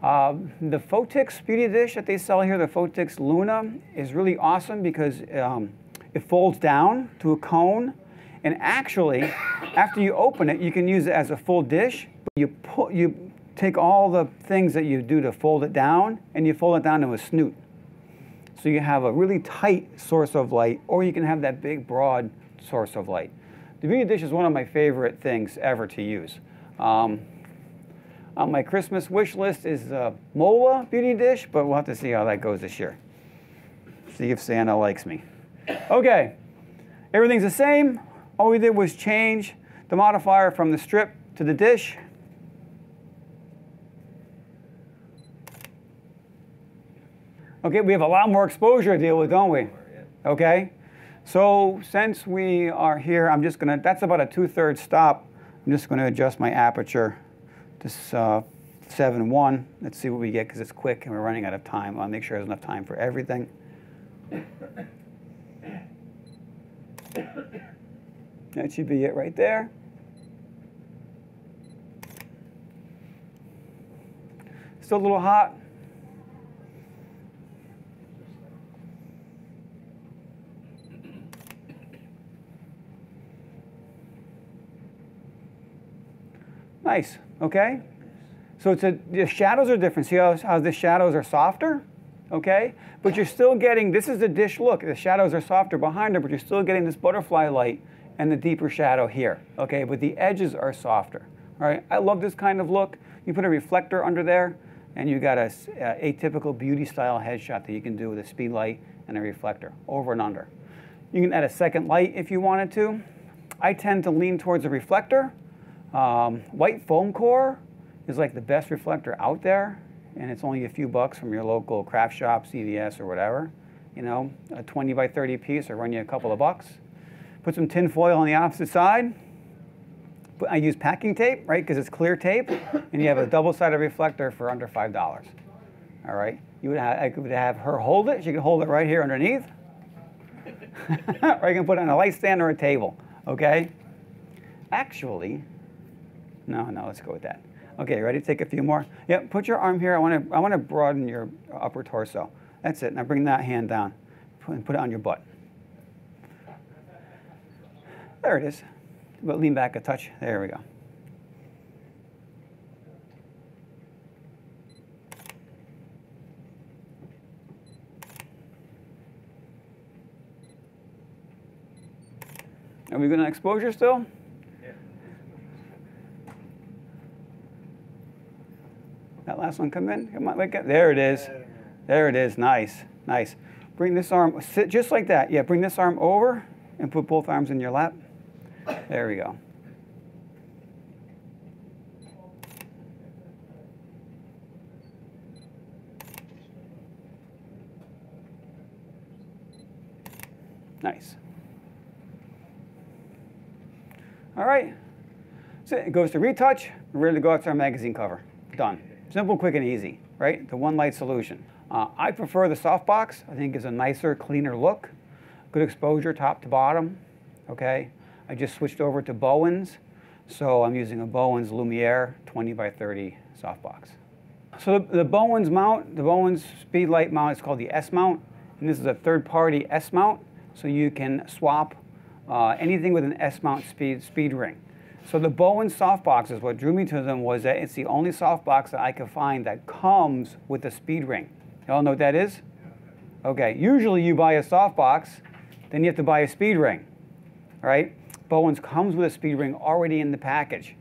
Uh, the Phottix beauty dish that they sell here, the Phottix Luna, is really awesome because um, it folds down to a cone. And actually, after you open it, you can use it as a full dish. You pull, you take all the things that you do to fold it down, and you fold it down to a snoot. So you have a really tight source of light, or you can have that big, broad source of light. The beauty dish is one of my favorite things ever to use. Um, on my Christmas wish list is the M O L A beauty dish, but we'll have to see how that goes this year. See if Santa likes me. Okay, everything's the same. All we did was change the modifier from the strip to the dish. Okay, we have a lot more exposure to deal with, don't we? Okay, so since we are here, I'm just gonna, that's about a two-thirds stop. I'm just gonna adjust my aperture to uh, seven one. Let's see what we get, because it's quick and we're running out of time. I'll make sure there's enough time for everything. That should be it right there. Still a little hot. Nice, okay? So it's a, the shadows are different. See how, how the shadows are softer, okay? But you're still getting, this is the dish look. The shadows are softer behind her, but you're still getting this butterfly light and the deeper shadow here, okay? But the edges are softer, all right? I love this kind of look. You put a reflector under there, and you got a, a atypical beauty style headshot that you can do with a speed light and a reflector, over and under. You can add a second light if you wanted to. I tend to lean towards a reflector. Um, white foam core is like the best reflector out there, and it's only a few bucks from your local craft shop, C V S, or whatever. You know, a twenty by thirty piece will run you a couple of bucks. Put some tin foil on the opposite side. Put, I use packing tape, right, because it's clear tape, and you have a double-sided reflector for under five dollars. All right, you would have, I could have her hold it. She could hold it right here underneath. Or you can put it on a light stand or a table, okay? Actually, No, no, let's go with that. Okay, ready to take a few more? Yep, put your arm here. I want to I want to broaden your upper torso. That's it. Now bring that hand down and put it on your butt. There it is. But lean back a touch. There we go. Are we good on exposure still? That last one come in. Come on, wake up. There it is. There it is. Nice, nice. Bring this arm, sit just like that. Yeah, bring this arm over and put both arms in your lap. There we go. Nice. All right. So it goes to retouch. We're ready to go out to our magazine cover. Done. Simple, quick, and easy, right? The one-light solution. Uh, I prefer the softbox. I think it gives a nicer, cleaner look. Good exposure top to bottom, okay? I just switched over to Bowens, so I'm using a Bowens Lumiere twenty by thirty softbox. So the, the Bowens mount, the Bowens speed light mount is called the S-mount, and this is a third-party S-mount, so you can swap uh, anything with an S-mount speed, speed ring. So the Bowen softboxes, what drew me to them was that it's the only softbox that I could find that comes with a speed ring. Y'all know what that is? Okay, usually you buy a softbox, then you have to buy a speed ring, right? Bowen's comes with a speed ring already in the package.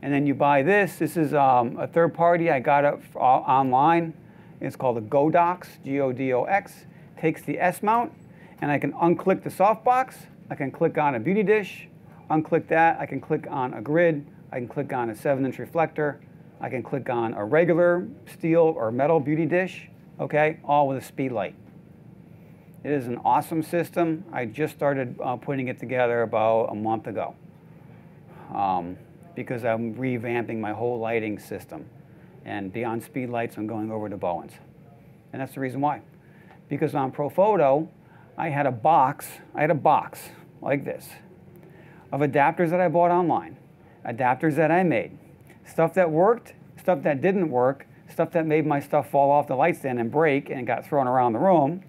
And then you buy this. This is um, a third party. I got it uh, online. It's called a Godox, G O D O X. Takes the S-mount, and I can unclick the softbox. I can click on a beauty dish, unclick that. I can click on a grid. I can click on a seven inch reflector. I can click on a regular steel or metal beauty dish, okay, all with a speed light. It is an awesome system. I just started uh, putting it together about a month ago um, because I'm revamping my whole lighting system. And beyond speed lights, I'm going over to Bowen's. And that's the reason why. Because on Profoto, I had a box, I had a box like this of adapters that I bought online, adapters that I made, stuff that worked, stuff that didn't work, stuff that made my stuff fall off the light stand and break and got thrown around the room.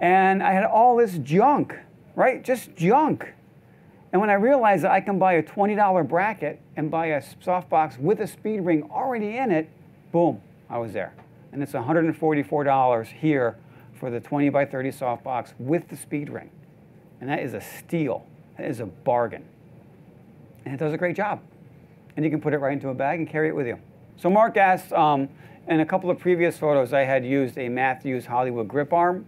And I had all this junk, right? Just junk. And when I realized that I can buy a twenty dollar bracket and buy a softbox with a speed ring already in it, boom, I was there. And it's one hundred forty-four dollars here for the twenty by thirty softbox with the speed ring. And that is a steal. That is a bargain. And it does a great job. And you can put it right into a bag and carry it with you. So Mark asked, um, in a couple of previous photos, I had used a Matthews Hollywood grip arm.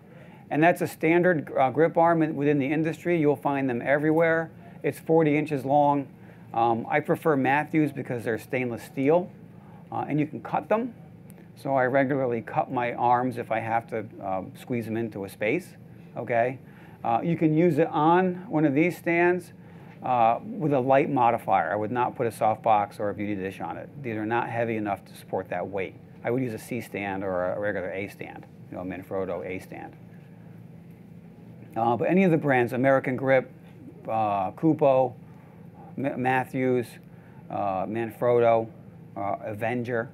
And that's a standard uh, grip arm within the industry. You'll find them everywhere. It's forty inches long. Um, I prefer Matthews because they're stainless steel, uh, and you can cut them. So I regularly cut my arms if I have to uh, squeeze them into a space, okay? Uh, you can use it on one of these stands uh, with a light modifier. I would not put a softbox or a beauty dish on it. These are not heavy enough to support that weight. I would use a C stand or a regular A stand, you know, a Manfrotto A stand. Uh, but any of the brands, American Grip, uh, Kupo, M Matthews, uh, Manfrotto, uh, Avenger,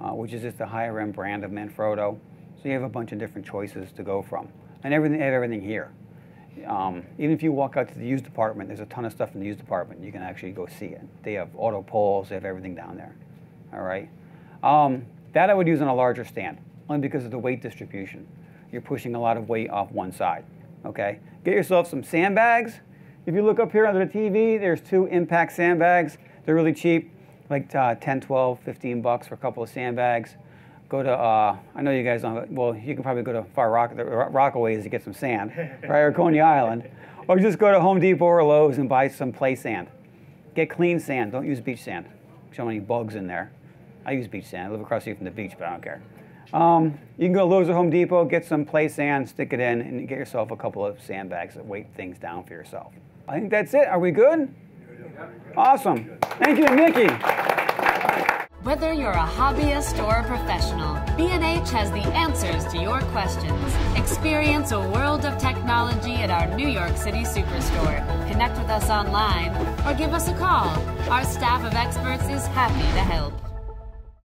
uh, which is just the higher end brand of Manfrotto. So you have a bunch of different choices to go from. And everything, they have everything here. Um, even if you walk out to the used department, there's a ton of stuff in the used department. You can actually go see it. They have auto poles, they have everything down there. All right. Um, that I would use on a larger stand, only because of the weight distribution. You're pushing a lot of weight off one side. Okay, get yourself some sandbags. If you look up here under the T V, there's two impact sandbags. They're really cheap, like uh, ten, twelve, fifteen bucks for a couple of sandbags. Go to, uh, I know you guys don't, well, you can probably go to Far Rock, Rockaways to get some sand, right, or Coney Island. Or just go to Home Depot or Lowe's and buy some play sand. Get clean sand, don't use beach sand. So many bugs in there. I use beach sand, I live across the street from the beach, but I don't care. Um, you can go to Lowe's or Home Depot, get some play sand, stick it in, and get yourself a couple of sandbags that weight things down for yourself. I think that's it. Are we good? Awesome. Thank you, Nikki. Whether you're a hobbyist or a professional, B and H has the answers to your questions. Experience a world of technology at our New York City Superstore. Connect with us online or give us a call. Our staff of experts is happy to help.